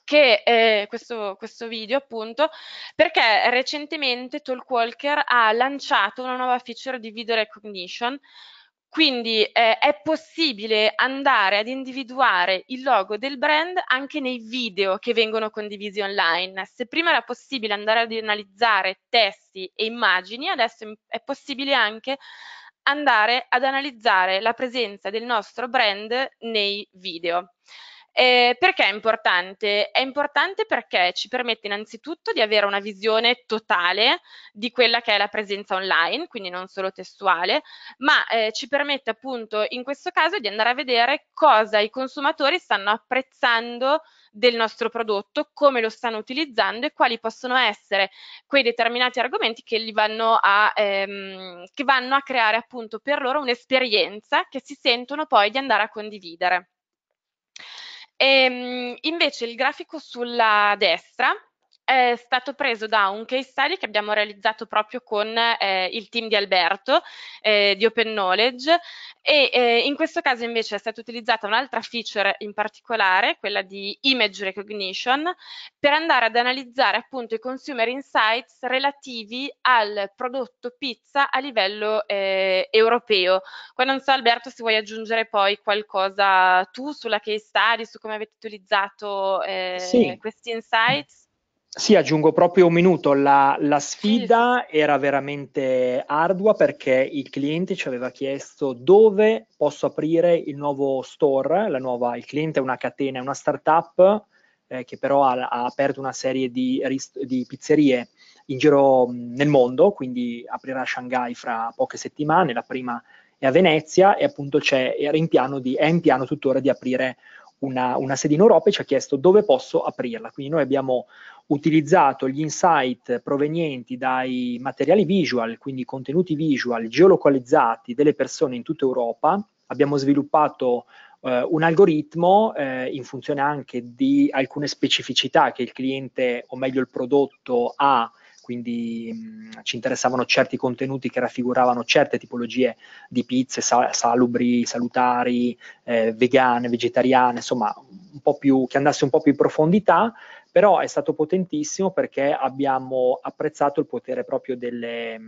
che eh, questo, questo video appunto, perché recentemente Talkwalker ha lanciato una nuova feature di video recognition. Quindi eh, è possibile andare ad individuare il logo del brand anche nei video che vengono condivisi online. Se prima era possibile andare ad analizzare testi e immagini, adesso è possibile anche andare ad analizzare la presenza del nostro brand nei video. Eh, perché è importante? È importante perché ci permette innanzitutto di avere una visione totale di quella che è la presenza online, quindi non solo testuale, ma eh, ci permette appunto in questo caso di andare a vedere cosa i consumatori stanno apprezzando del nostro prodotto, come lo stanno utilizzando e quali possono essere quei determinati argomenti che, li vanno, a, ehm, che vanno a creare appunto per loro un'esperienza che si sentono poi di andare a condividere. E invece il grafico sulla destra è stato preso da un case study che abbiamo realizzato proprio con eh, il team di Alberto eh, di Open Knowledge e eh, in questo caso invece è stata utilizzata un'altra feature in particolare, quella di image recognition, per andare ad analizzare appunto i consumer insights relativi al prodotto pizza a livello eh, europeo. Qua non so Alberto se vuoi aggiungere poi qualcosa tu sulla case study, su come avete utilizzato eh, sì. questi insights. Sì, aggiungo proprio un minuto. La, la sfida era veramente ardua perché il cliente ci aveva chiesto dove posso aprire il nuovo store. La nuova, il cliente è una catena, è una startup eh, che però ha, ha aperto una serie di, di pizzerie in giro nel mondo, quindi aprirà a Shanghai fra poche settimane, la prima è a Venezia e appunto c'è, era in piano di, è in piano tuttora di aprire Una, una sede in Europa e ci ha chiesto dove posso aprirla. Quindi noi abbiamo utilizzato gli insight provenienti dai materiali visual, quindi contenuti visual geolocalizzati delle persone in tutta Europa, abbiamo sviluppato eh, un algoritmo eh, in funzione anche di alcune specificità che il cliente, o meglio il prodotto, ha. Quindi mh, ci interessavano certi contenuti che raffiguravano certe tipologie di pizze, sal salubri, salutari, eh, vegane, vegetariane, insomma, un po' più, che andasse un po' più in profondità, però è stato potentissimo perché abbiamo apprezzato il potere proprio delle,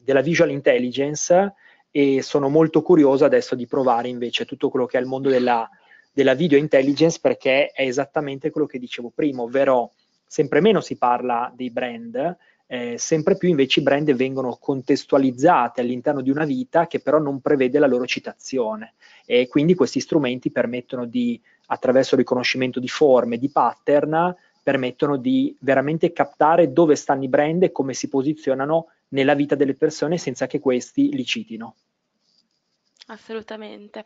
della visual intelligence e sono molto curioso adesso di provare invece tutto quello che è il mondo della, della video intelligence, perché è esattamente quello che dicevo prima, ovvero sempre meno si parla dei brand, Eh, sempre più invece i brand vengono contestualizzati all'interno di una vita che però non prevede la loro citazione, e quindi questi strumenti permettono di, attraverso il riconoscimento di forme, di pattern, permettono di veramente captare dove stanno i brand e come si posizionano nella vita delle persone senza che questi li citino. Assolutamente.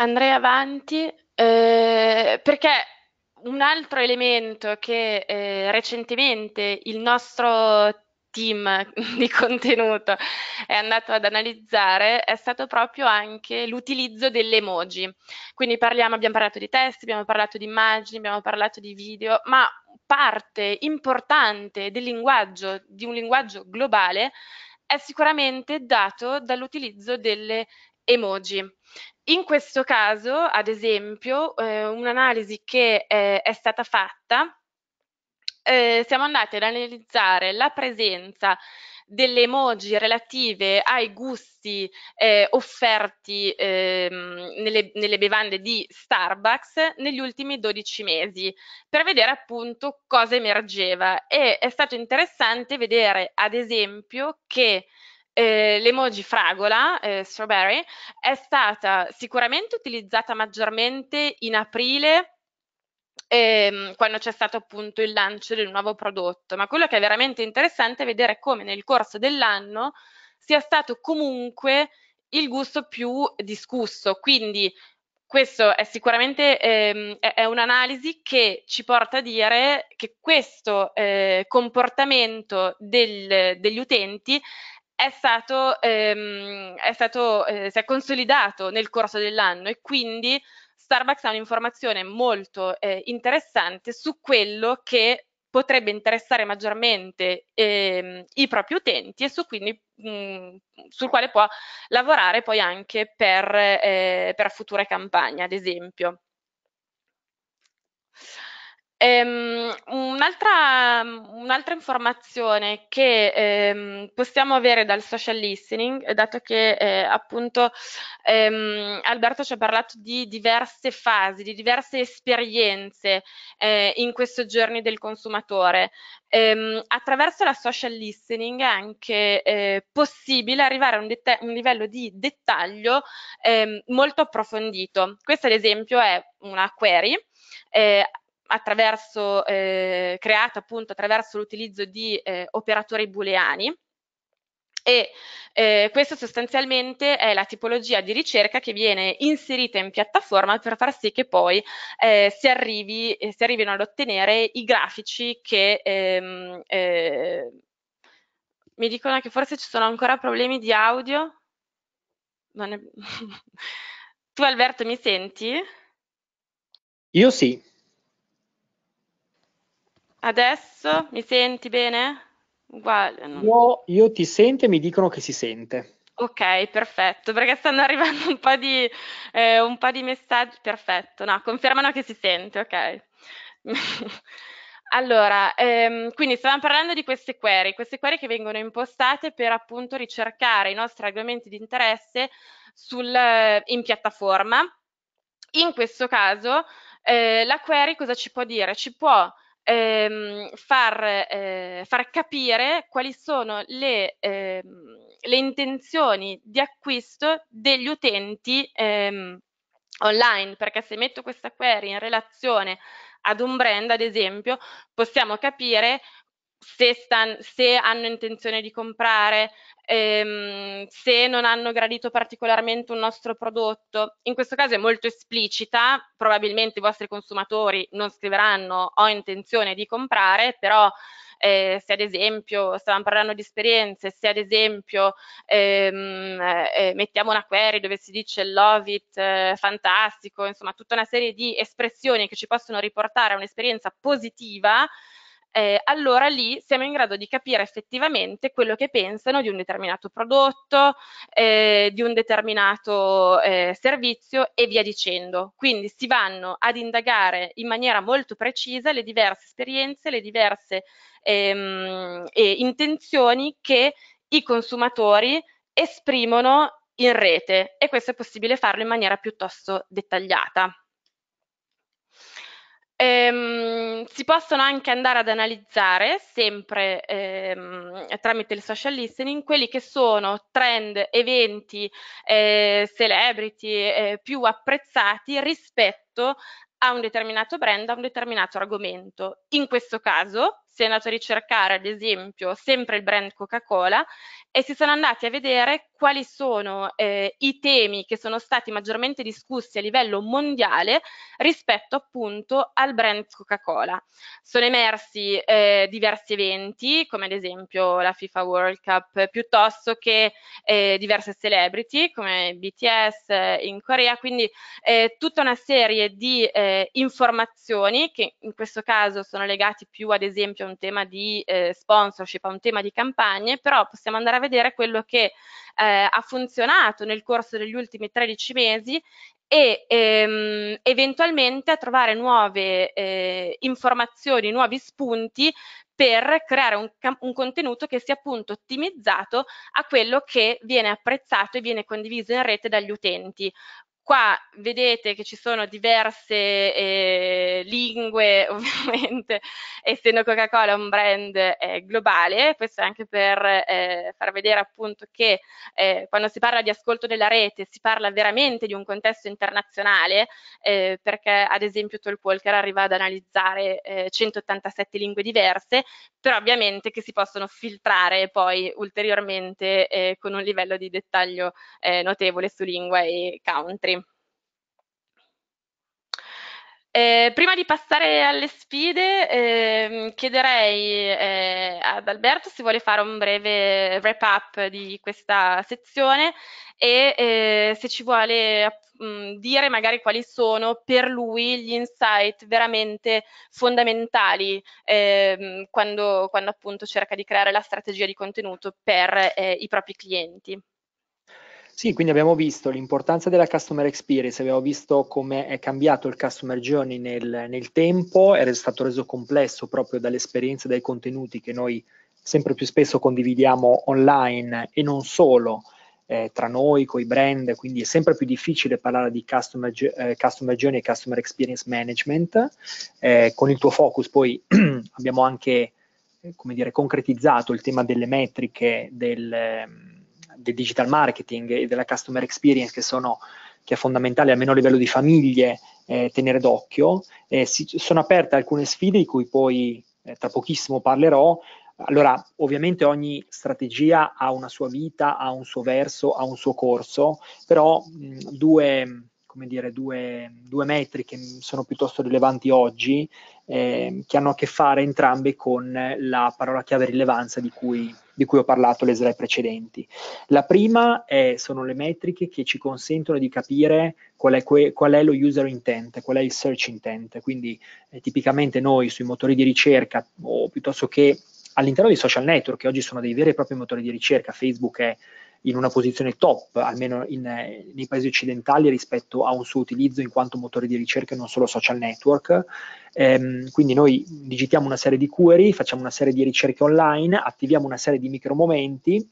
Andrei avanti eh, perché un altro elemento che eh, recentemente il nostro team di contenuto è andato ad analizzare è stato proprio anche l'utilizzo delle emoji. Quindi parliamo, abbiamo parlato di testi, abbiamo parlato di immagini, abbiamo parlato di video, ma parte importante del linguaggio, di un linguaggio globale, è sicuramente dato dall'utilizzo delle emoji. In questo caso, ad esempio, eh, un'analisi che eh, è stata fatta, eh, siamo andati ad analizzare la presenza delle emoji relative ai gusti eh, offerti eh, nelle, nelle bevande di Starbucks negli ultimi dodici mesi, per vedere appunto cosa emergeva. E è stato interessante vedere, ad esempio, che Eh, l'emoji fragola, eh, strawberry, è stata sicuramente utilizzata maggiormente in aprile, ehm, quando c'è stato appunto il lancio del nuovo prodotto, ma quello che è veramente interessante è vedere come nel corso dell'anno sia stato comunque il gusto più discusso. Quindi questo è sicuramente ehm, è un'analisi che ci porta a dire che questo eh, comportamento del, degli utenti è stato, ehm, è stato eh, si è consolidato nel corso dell'anno, e quindi Starbucks ha un'informazione molto eh, interessante su quello che potrebbe interessare maggiormente ehm, i propri utenti e su, quindi, mh, sul quale può lavorare poi anche per, eh, per future campagne, ad esempio. Um, un'altra, un'altra informazione che um, possiamo avere dal social listening, dato che eh, appunto um, Alberto ci ha parlato di diverse fasi, di diverse esperienze eh, in questo journey del consumatore, um, attraverso la social listening è anche eh, possibile arrivare a un, un livello di dettaglio eh, molto approfondito. Questo ad esempio è una query eh, attraverso, eh, creata appunto attraverso l'utilizzo di eh, operatori booleani, e eh, questa sostanzialmente è la tipologia di ricerca che viene inserita in piattaforma per far sì che poi eh, si, arrivi, eh, si arrivino ad ottenere i grafici che ehm, eh, mi dicono che forse ci sono ancora problemi di audio. Non è... Tu Alberto mi senti? Io sì. Adesso mi senti bene? Uguale, non... io, io ti sento e mi dicono che si sente. Ok, perfetto, perché stanno arrivando un po' di, eh, un po' di messaggi. Perfetto, no, confermano che si sente, ok. Allora, ehm, quindi stavamo parlando di queste query, queste query che vengono impostate per appunto ricercare i nostri argomenti di interesse sul, eh, in piattaforma. In questo caso eh, la query cosa ci può dire? Ci può ehm, far, eh, far capire quali sono le, ehm, le intenzioni di acquisto degli utenti ehm, online, perché se metto questa query in relazione ad un brand, ad esempio, possiamo capire se, stan, se hanno intenzione di comprare, ehm, se non hanno gradito particolarmente un nostro prodotto. In questo caso è molto esplicita, probabilmente i vostri consumatori non scriveranno "ho intenzione di comprare", però eh, se ad esempio stavamo parlando di esperienze, se ad esempio ehm, eh, mettiamo una query dove si dice "love it", eh, fantastico, insomma tutta una serie di espressioni che ci possono riportare a un'esperienza positiva, Eh, allora lì siamo in grado di capire effettivamente quello che pensano di un determinato prodotto, eh, di un determinato eh, servizio e via dicendo. Quindi si vanno ad indagare in maniera molto precisa le diverse esperienze, le diverse ehm, eh, intenzioni che i consumatori esprimono in rete, e questo è possibile farlo in maniera piuttosto dettagliata. Ehm, si possono anche andare ad analizzare, sempre ehm, tramite il social listening, quelli che sono trend, eventi, eh, celebrity eh, più apprezzati rispetto a un determinato brand, a un determinato argomento. In questo caso si è andato a ricercare, ad esempio, sempre il brand Coca-Cola, e si sono andati a vedere quali sono eh, i temi che sono stati maggiormente discussi a livello mondiale rispetto appunto al brand Coca-Cola. Sono emersi eh, diversi eventi, come ad esempio la FIFA World Cup, piuttosto che eh, diverse celebrity come B T S eh, in Corea, quindi eh, tutta una serie di eh, informazioni che in questo caso sono legati più ad esempio a un tema di eh, sponsorship, a un tema di campagne, però possiamo andare a vedere quello che eh, ha funzionato nel corso degli ultimi tredici mesi e ehm, eventualmente a trovare nuove eh, informazioni, nuovi spunti per creare un, un contenuto che sia appunto ottimizzato a quello che viene apprezzato e viene condiviso in rete dagli utenti. Qua vedete che ci sono diverse eh, lingue, ovviamente, essendo Coca-Cola un brand eh, globale. Questo è anche per eh, far vedere appunto che eh, quando si parla di ascolto della rete si parla veramente di un contesto internazionale, eh, perché ad esempio Talkwalker arriva ad analizzare eh, centottantasette lingue diverse, però ovviamente che si possono filtrare poi ulteriormente eh, con un livello di dettaglio eh, notevole su lingua e country. Eh, prima di passare alle sfide, eh, chiederei eh, ad Alberto se vuole fare un breve wrap up di questa sezione e eh, se ci vuole mh, dire magari quali sono per lui gli insight veramente fondamentali eh, quando, quando appunto cerca di creare la strategia di contenuto per eh, i propri clienti. Sì, quindi abbiamo visto l'importanza della customer experience, abbiamo visto come è cambiato il customer journey nel, nel tempo, è stato reso complesso proprio dall'esperienza e dai contenuti che noi sempre più spesso condividiamo online e non solo, eh, tra noi, con i brand, quindi è sempre più difficile parlare di customer, eh, customer journey e customer experience management. Eh, con il tuo focus poi abbiamo anche, come dire, concretizzato il tema delle metriche, del... del digital marketing e della customer experience, che sono che è fondamentale almeno a livello di famiglie eh, tenere d'occhio. Eh, si, sono aperte alcune sfide di cui poi eh, tra pochissimo parlerò. Allora, ovviamente ogni strategia ha una sua vita, ha un suo verso, ha un suo corso, però mh, due, come dire, due, due metriche sono piuttosto rilevanti oggi, eh, che hanno a che fare entrambe con la parola chiave rilevanza di cui di cui ho parlato le slide precedenti. La prima è, sono le metriche che ci consentono di capire qual è, que, qual è lo user intent, qual è il search intent. Quindi eh, tipicamente noi sui motori di ricerca, o piuttosto che all'interno dei social network, che oggi sono dei veri e propri motori di ricerca, Facebook è in una posizione top, almeno in, nei paesi occidentali, rispetto a un suo utilizzo in quanto motore di ricerca e non solo social network. Ehm, quindi noi digitiamo una serie di query, facciamo una serie di ricerche online, attiviamo una serie di micromomenti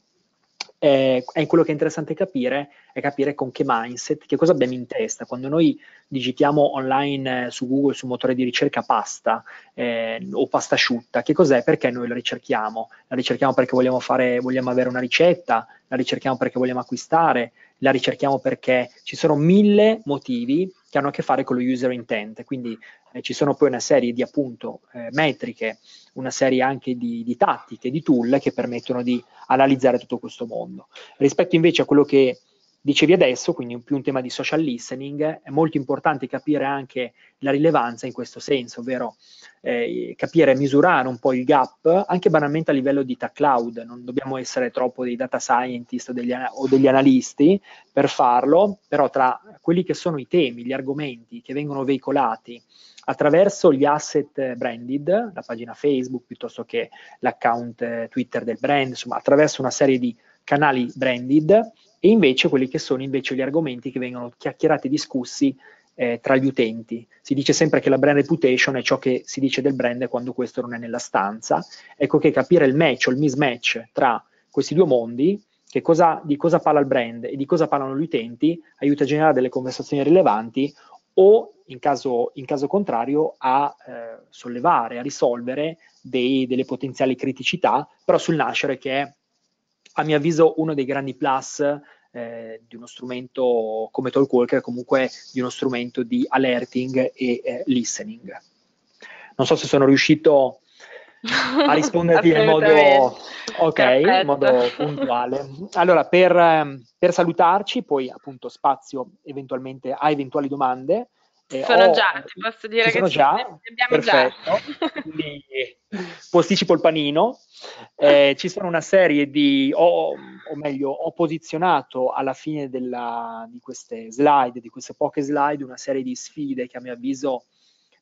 eh, è quello che è interessante capire, è capire con che mindset, che cosa abbiamo in testa. Quando noi digitiamo online eh, su Google, su motore di ricerca pasta eh, o pasta asciutta, che cos'è? Perché noi la ricerchiamo? La ricerchiamo perché vogliamo fare, vogliamo avere una ricetta, la ricerchiamo perché vogliamo acquistare, la ricerchiamo perché ci sono mille motivi che hanno a che fare con lo user intent, quindi eh, ci sono poi una serie di appunto eh, metriche, una serie anche di, di tattiche, di tool che permettono di analizzare tutto questo mondo. Rispetto invece a quello che dicevi adesso, quindi più un tema di social listening, è molto importante capire anche la rilevanza in questo senso, ovvero eh, capire, misurare un po' il gap, anche banalmente a livello di tech cloud. Non dobbiamo essere troppo dei data scientist o degli, o degli analisti per farlo, però tra quelli che sono i temi, gli argomenti che vengono veicolati attraverso gli asset branded, la pagina Facebook piuttosto che l'account Twitter del brand, insomma attraverso una serie di canali branded, e invece quelli che sono invece gli argomenti che vengono chiacchierati e discussi eh, tra gli utenti. Si dice sempre che la brand reputation è ciò che si dice del brand quando questo non è nella stanza. Ecco che capire il match o il mismatch tra questi due mondi, che cosa, di cosa parla il brand e di cosa parlano gli utenti, aiuta a generare delle conversazioni rilevanti o, in caso, in caso contrario, a eh, sollevare, a risolvere dei, delle potenziali criticità, però sul nascere, che è a mio avviso uno dei grandi plus eh, di uno strumento come Talkwalker, comunque di uno strumento di alerting e eh, listening. Non so se sono riuscito a risponderti nel modo, okay, modo puntuale. Allora, per, per salutarci, poi appunto spazio eventualmente a eventuali domande. Eh, sono ho, già, ti posso dire che sono già, abbiamo perfetto. Già. Quindi, posticipo il panino. Eh, ci sono una serie di, o, o meglio, ho posizionato alla fine della, di queste slide, di queste poche slide, una serie di sfide che a mio avviso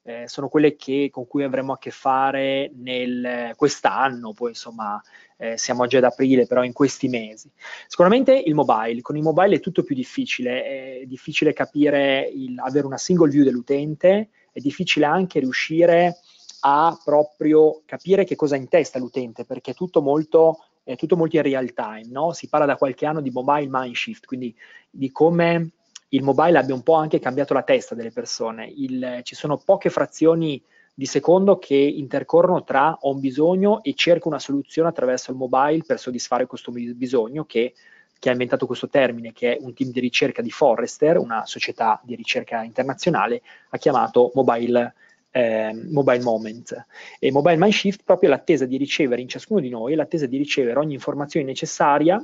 eh, sono quelle che, con cui avremo a che fare nel quest'anno, poi insomma eh, siamo già ad aprile, però in questi mesi. Sicuramente il mobile, con il mobile è tutto più difficile, è difficile capire, il, avere una single view dell'utente, è difficile anche riuscire a proprio capire che cosa ha in testa l'utente, perché è tutto molto, è tutto molto in real time, no? Si parla da qualche anno di mobile mind shift, quindi di come il mobile abbia un po' anche cambiato la testa delle persone. Il, ci sono poche frazioni di secondo che intercorrono tra ho un bisogno e cerco una soluzione attraverso il mobile per soddisfare questo bisogno, che, che ha inventato questo termine, che è un team di ricerca di Forrester, una società di ricerca internazionale, ha chiamato mobile Eh, mobile moment. E mobile mind shift proprio l'attesa di ricevere in ciascuno di noi, l'attesa di ricevere ogni informazione necessaria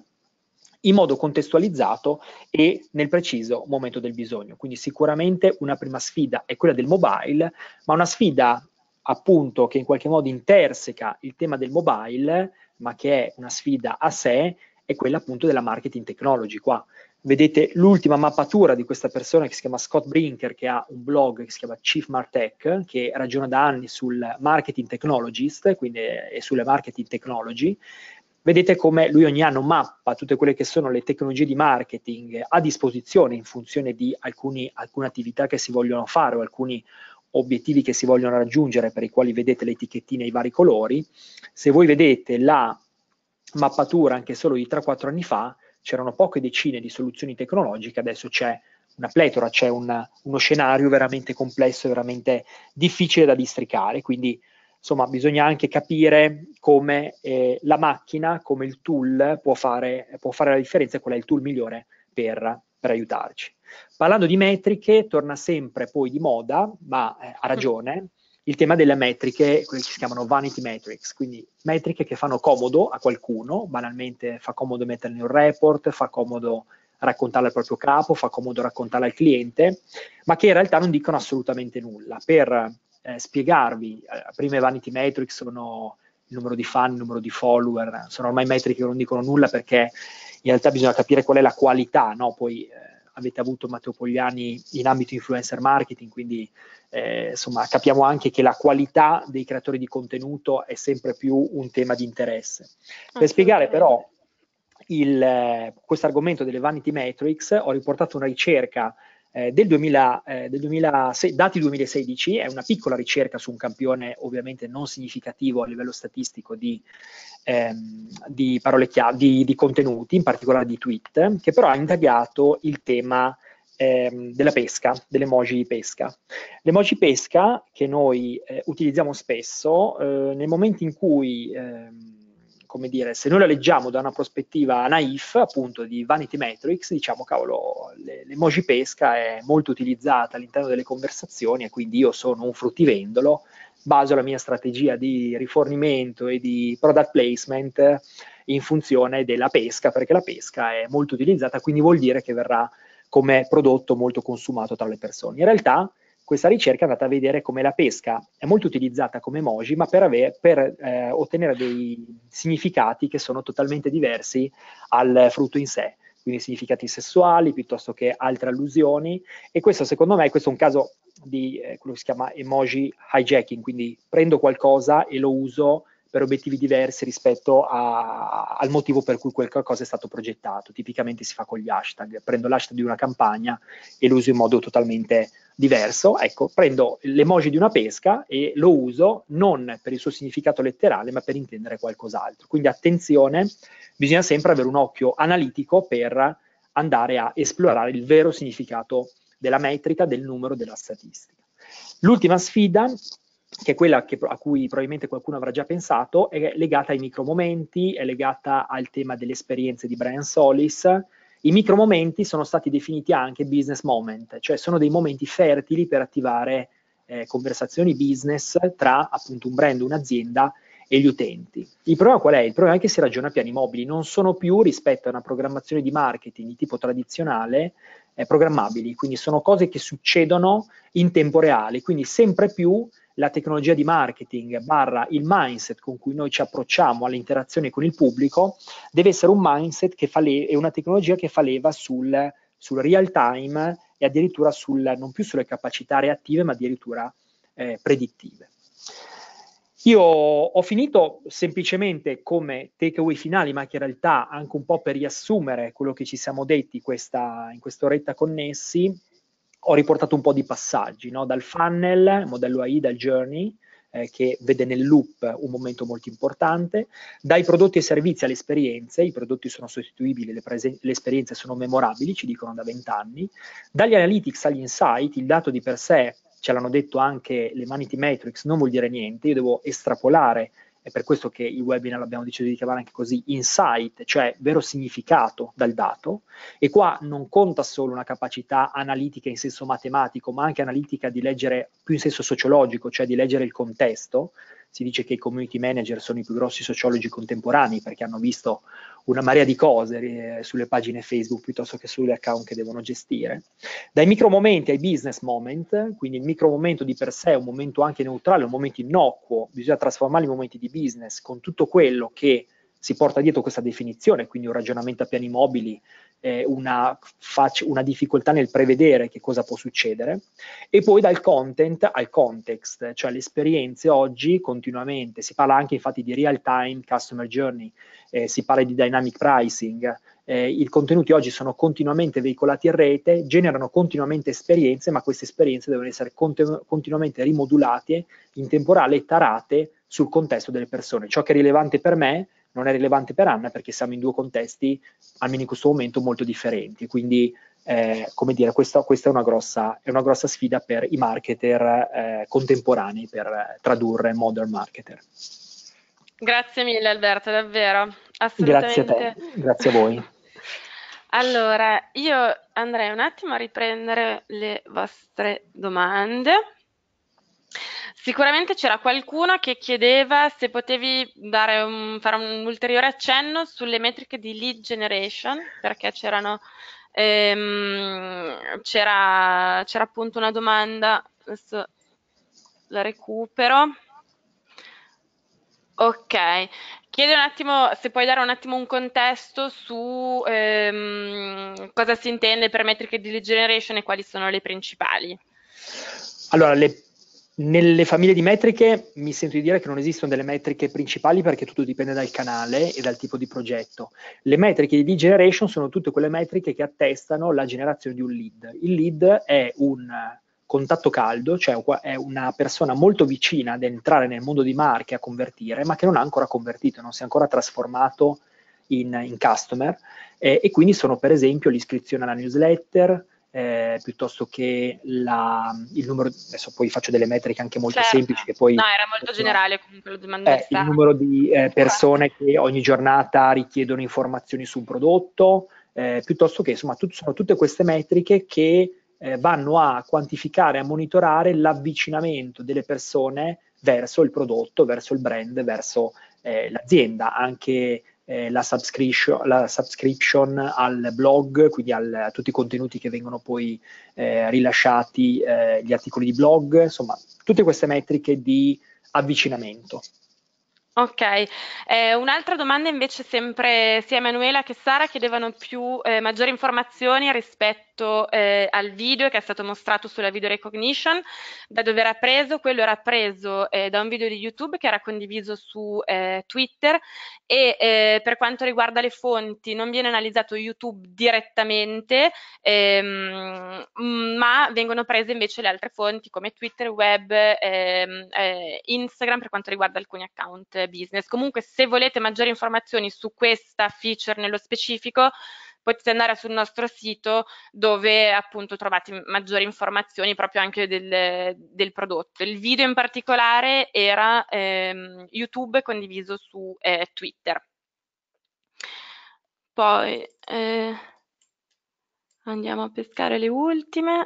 in modo contestualizzato e nel preciso momento del bisogno. Quindi sicuramente una prima sfida è quella del mobile, ma una sfida appunto che in qualche modo interseca il tema del mobile, ma che è una sfida a sé, è quella appunto della marketing technology. Qua vedete l'ultima mappatura di questa persona che si chiama Scott Brinker, che ha un blog che si chiama Chief Martech, che ragiona da anni sul marketing technologist, quindi e sulle marketing technology. Vedete come lui ogni anno mappa tutte quelle che sono le tecnologie di marketing a disposizione in funzione di alcuni, alcune attività che si vogliono fare o alcuni obiettivi che si vogliono raggiungere, per i quali vedete le etichettine e i vari colori. Se voi vedete la mappatura anche solo di tre quattro anni fa, c'erano poche decine di soluzioni tecnologiche, adesso c'è una pletora, c'è un, uno scenario veramente complesso e veramente difficile da districare, quindi insomma bisogna anche capire come eh, la macchina, come il tool può fare, può fare la differenza e qual è il tool migliore per, per aiutarci. Parlando di metriche, torna sempre poi di moda, ma eh, ha ragione, il tema delle metriche, quelle che si chiamano vanity metrics, quindi metriche che fanno comodo a qualcuno, banalmente fa comodo metterle in un report, fa comodo raccontarle al proprio capo, fa comodo raccontarle al cliente, ma che in realtà non dicono assolutamente nulla. Per eh, spiegarvi, eh, prime vanity metrics sono il numero di fan, il numero di follower, sono ormai metriche che non dicono nulla, perché in realtà bisogna capire qual è la qualità, no? Poi... Eh, avete avuto Matteo Pogliani in ambito influencer marketing, quindi eh, insomma capiamo anche che la qualità dei creatori di contenuto è sempre più un tema di interesse. Per spiegare però eh, questo argomento delle vanity metrics, ho riportato una ricerca eh, del, duemila, eh, del duemilasei, dati duemilasedici, è una piccola ricerca su un campione ovviamente non significativo a livello statistico di, ehm, di parole chiave, di, di contenuti, in particolare di tweet, che però ha indagato il tema della pesca, delle emoji pesca. Le emoji pesca che noi eh, utilizziamo spesso eh, nei momenti in cui, eh, come dire, se noi la leggiamo da una prospettiva naif, appunto di Vanity Metrics, diciamo cavolo, l'emoji pesca è molto utilizzata all'interno delle conversazioni e quindi io sono un fruttivendolo, baso la mia strategia di rifornimento e di product placement in funzione della pesca, perché la pesca è molto utilizzata, quindi vuol dire che verrà come prodotto molto consumato tra le persone. In realtà questa ricerca è andata a vedere come la pesca è molto utilizzata come emoji, ma per, avere, per eh, ottenere dei significati che sono totalmente diversi al frutto in sé, quindi significati sessuali piuttosto che altre allusioni, e questo secondo me questo è un caso di eh, quello che si chiama emoji hijacking, quindi prendo qualcosa e lo uso per obiettivi diversi rispetto a, al motivo per cui quel qualcosa è stato progettato. Tipicamente si fa con gli hashtag, prendo l'hashtag di una campagna e lo uso in modo totalmente diverso. Ecco, prendo l'emoji di una pesca e lo uso non per il suo significato letterale, ma per intendere qualcos'altro. Quindi attenzione, bisogna sempre avere un occhio analitico per andare a esplorare il vero significato della metrica, del numero, della statistica. L'ultima sfida, che è quella che, a cui probabilmente qualcuno avrà già pensato, è legata ai micromomenti, è legata al tema delle esperienze di Brian Solis. I micromomenti sono stati definiti anche business moment, cioè sono dei momenti fertili per attivare eh, conversazioni business tra appunto un brand, un'azienda e gli utenti. Il problema qual è? Il problema è che si ragiona a piani mobili, non sono più, rispetto a una programmazione di marketing di tipo tradizionale, eh, programmabili, quindi sono cose che succedono in tempo reale, quindi sempre più la tecnologia di marketing barra il mindset con cui noi ci approcciamo all'interazione con il pubblico deve essere un mindset che fa le, è una tecnologia che fa leva sul, sul real time e addirittura sul, non più sulle capacità reattive ma addirittura eh, predittive. Io ho finito semplicemente come takeaway finali, ma che in realtà anche un po' per riassumere quello che ci siamo detti questa, in quest'oretta connessi. Ho riportato un po' di passaggi, no? Dal funnel, modello AIDA, al journey, eh, che vede nel loop un momento molto importante, dai prodotti e servizi alle esperienze, i prodotti sono sostituibili, le, le esperienze sono memorabili, ci dicono da vent'anni, dagli analytics agli insight, il dato di per sé, ce l'hanno detto anche le Vanity Metrics, non vuol dire niente, io devo estrapolare, è per questo che il webinar l'abbiamo deciso di chiamare anche così, insight, cioè vero significato dal dato, e qua non conta solo una capacità analitica in senso matematico, ma anche analitica di leggere più in senso sociologico, cioè di leggere il contesto. Si dice che i community manager sono i più grossi sociologi contemporanei perché hanno visto una marea di cose eh, sulle pagine Facebook piuttosto che sulle account che devono gestire. Dai micromomenti ai business moment, quindi il micromomento di per sé è un momento anche neutrale, un momento innocuo, bisogna trasformarli in momenti di business con tutto quello che si porta dietro questa definizione, quindi un ragionamento a piani mobili, eh, una, una difficoltà nel prevedere che cosa può succedere, e poi dal content al context, cioè le esperienze oggi continuamente, si parla anche infatti di real time customer journey, eh, si parla di dynamic pricing, eh, i contenuti oggi sono continuamente veicolati in rete, generano continuamente esperienze, ma queste esperienze devono essere continu- continuamente rimodulate in temporale e tarate sul contesto delle persone. Ciò che è rilevante per me non è rilevante per Anna perché siamo in due contesti, almeno in questo momento, molto differenti. Quindi, eh, come dire, questa, questa è, una grossa, è una grossa sfida per i marketer eh, contemporanei, per tradurre modern marketer. Grazie mille Alberto, davvero. Assolutamente. Grazie a te, grazie a voi. Allora, io andrei un attimo a riprendere le vostre domande. Sicuramente c'era qualcuno che chiedeva se potevi dare un, fare un ulteriore accenno sulle metriche di lead generation, perché c'erano ehm, c'era c'era appunto una domanda, adesso la recupero. Ok, chiedo un attimo se puoi dare un attimo un contesto su ehm, cosa si intende per metriche di lead generation e quali sono le principali. Allora, le Nelle famiglie di metriche mi sento di dire che non esistono delle metriche principali, perché tutto dipende dal canale e dal tipo di progetto. Le metriche di lead generation sono tutte quelle metriche che attestano la generazione di un lead. Il lead è un contatto caldo, cioè è una persona molto vicina ad entrare nel mondo di marche a convertire, ma che non ha ancora convertito, non si è ancora trasformato in, in customer, eh, e quindi sono per esempio l'iscrizione alla newsletter, Eh, piuttosto che la, il numero, adesso poi faccio delle metriche anche molto certo. semplici che poi... No, era molto eh, generale comunque la domanda. Eh, il numero di eh, persone certo. che ogni giornata richiedono informazioni su un prodotto, eh, piuttosto che, insomma, tut, sono tutte queste metriche che eh, vanno a quantificare, a monitorare l'avvicinamento delle persone verso il prodotto, verso il brand, verso eh, l'azienda, anche... Eh, la, subscription, la subscription al blog, quindi al, a tutti i contenuti che vengono poi eh, rilasciati, eh, gli articoli di blog, insomma tutte queste metriche di avvicinamento. Ok, eh, un'altra domanda invece sempre sia Emanuela che Sara chiedevano più eh, maggiori informazioni rispetto eh, al video che è stato mostrato sulla video recognition. Da dove era preso? Quello era preso eh, da un video di YouTube che era condiviso su eh, Twitter, e eh, per quanto riguarda le fonti non viene analizzato YouTube direttamente, ehm, ma vengono prese invece le altre fonti come Twitter, web, ehm, eh, Instagram per quanto riguarda alcuni account business. Comunque, se volete maggiori informazioni su questa feature nello specifico, potete andare sul nostro sito dove appunto trovate maggiori informazioni proprio anche del, del prodotto. Il video in particolare era ehm, YouTube condiviso su eh, Twitter. Poi eh, andiamo a pescare le ultime.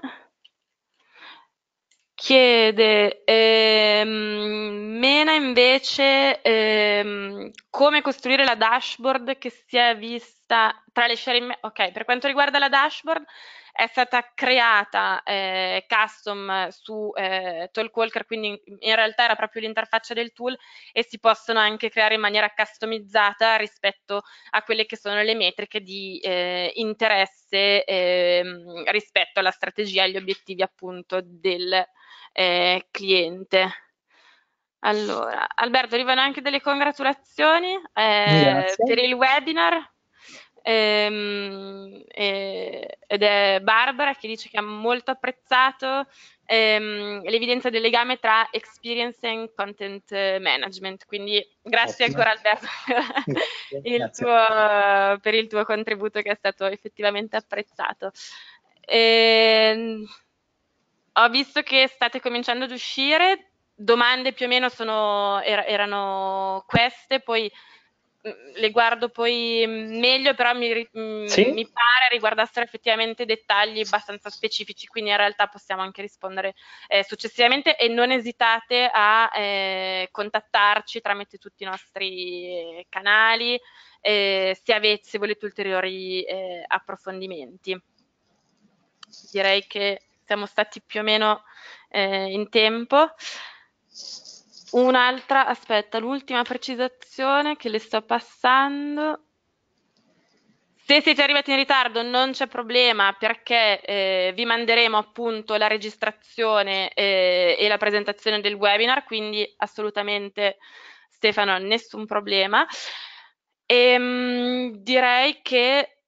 Chiede ehm, Mena invece ehm, come costruire la dashboard che si è vista tra le sharing. Ok, per quanto riguarda la dashboard è stata creata eh, custom su eh, Talkwalker, quindi in realtà era proprio l'interfaccia del tool, e si possono anche creare in maniera customizzata rispetto a quelle che sono le metriche di eh, interesse eh, rispetto alla strategia e agli obiettivi appunto del eh, cliente. Allora, Alberto, arrivano anche delle congratulazioni eh, per il webinar. Ehm, eh, ed è Barbara che dice che ha molto apprezzato ehm, l'evidenza del legame tra experience and content management, quindi grazie Ottimo. ancora Alberto per il, tuo, per il tuo contributo che è stato effettivamente apprezzato. Ehm, ho visto che state cominciando ad uscire, domande più o meno sono, er- erano queste, poi le guardo poi meglio, però mi, sì? mi pare riguardassero effettivamente dettagli abbastanza specifici, quindi in realtà possiamo anche rispondere eh, successivamente, e non esitate a eh, contattarci tramite tutti i nostri canali eh, se avete, se volete ulteriori eh, approfondimenti. Direi che siamo stati più o meno eh, in tempo. Un'altra, aspetta, l'ultima precisazione che le sto passando. Se siete arrivati in ritardo non c'è problema, perché eh, vi manderemo appunto la registrazione eh, e la presentazione del webinar, quindi assolutamente, Stefano, nessun problema. E, mh, direi che,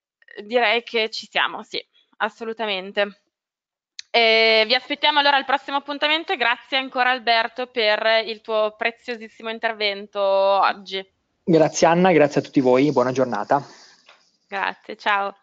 direi che ci siamo, sì, assolutamente. Eh, vi aspettiamo allora al prossimo appuntamento, e grazie ancora Alberto per il tuo preziosissimo intervento oggi. Grazie Anna, grazie a tutti voi, buona giornata. Grazie, ciao.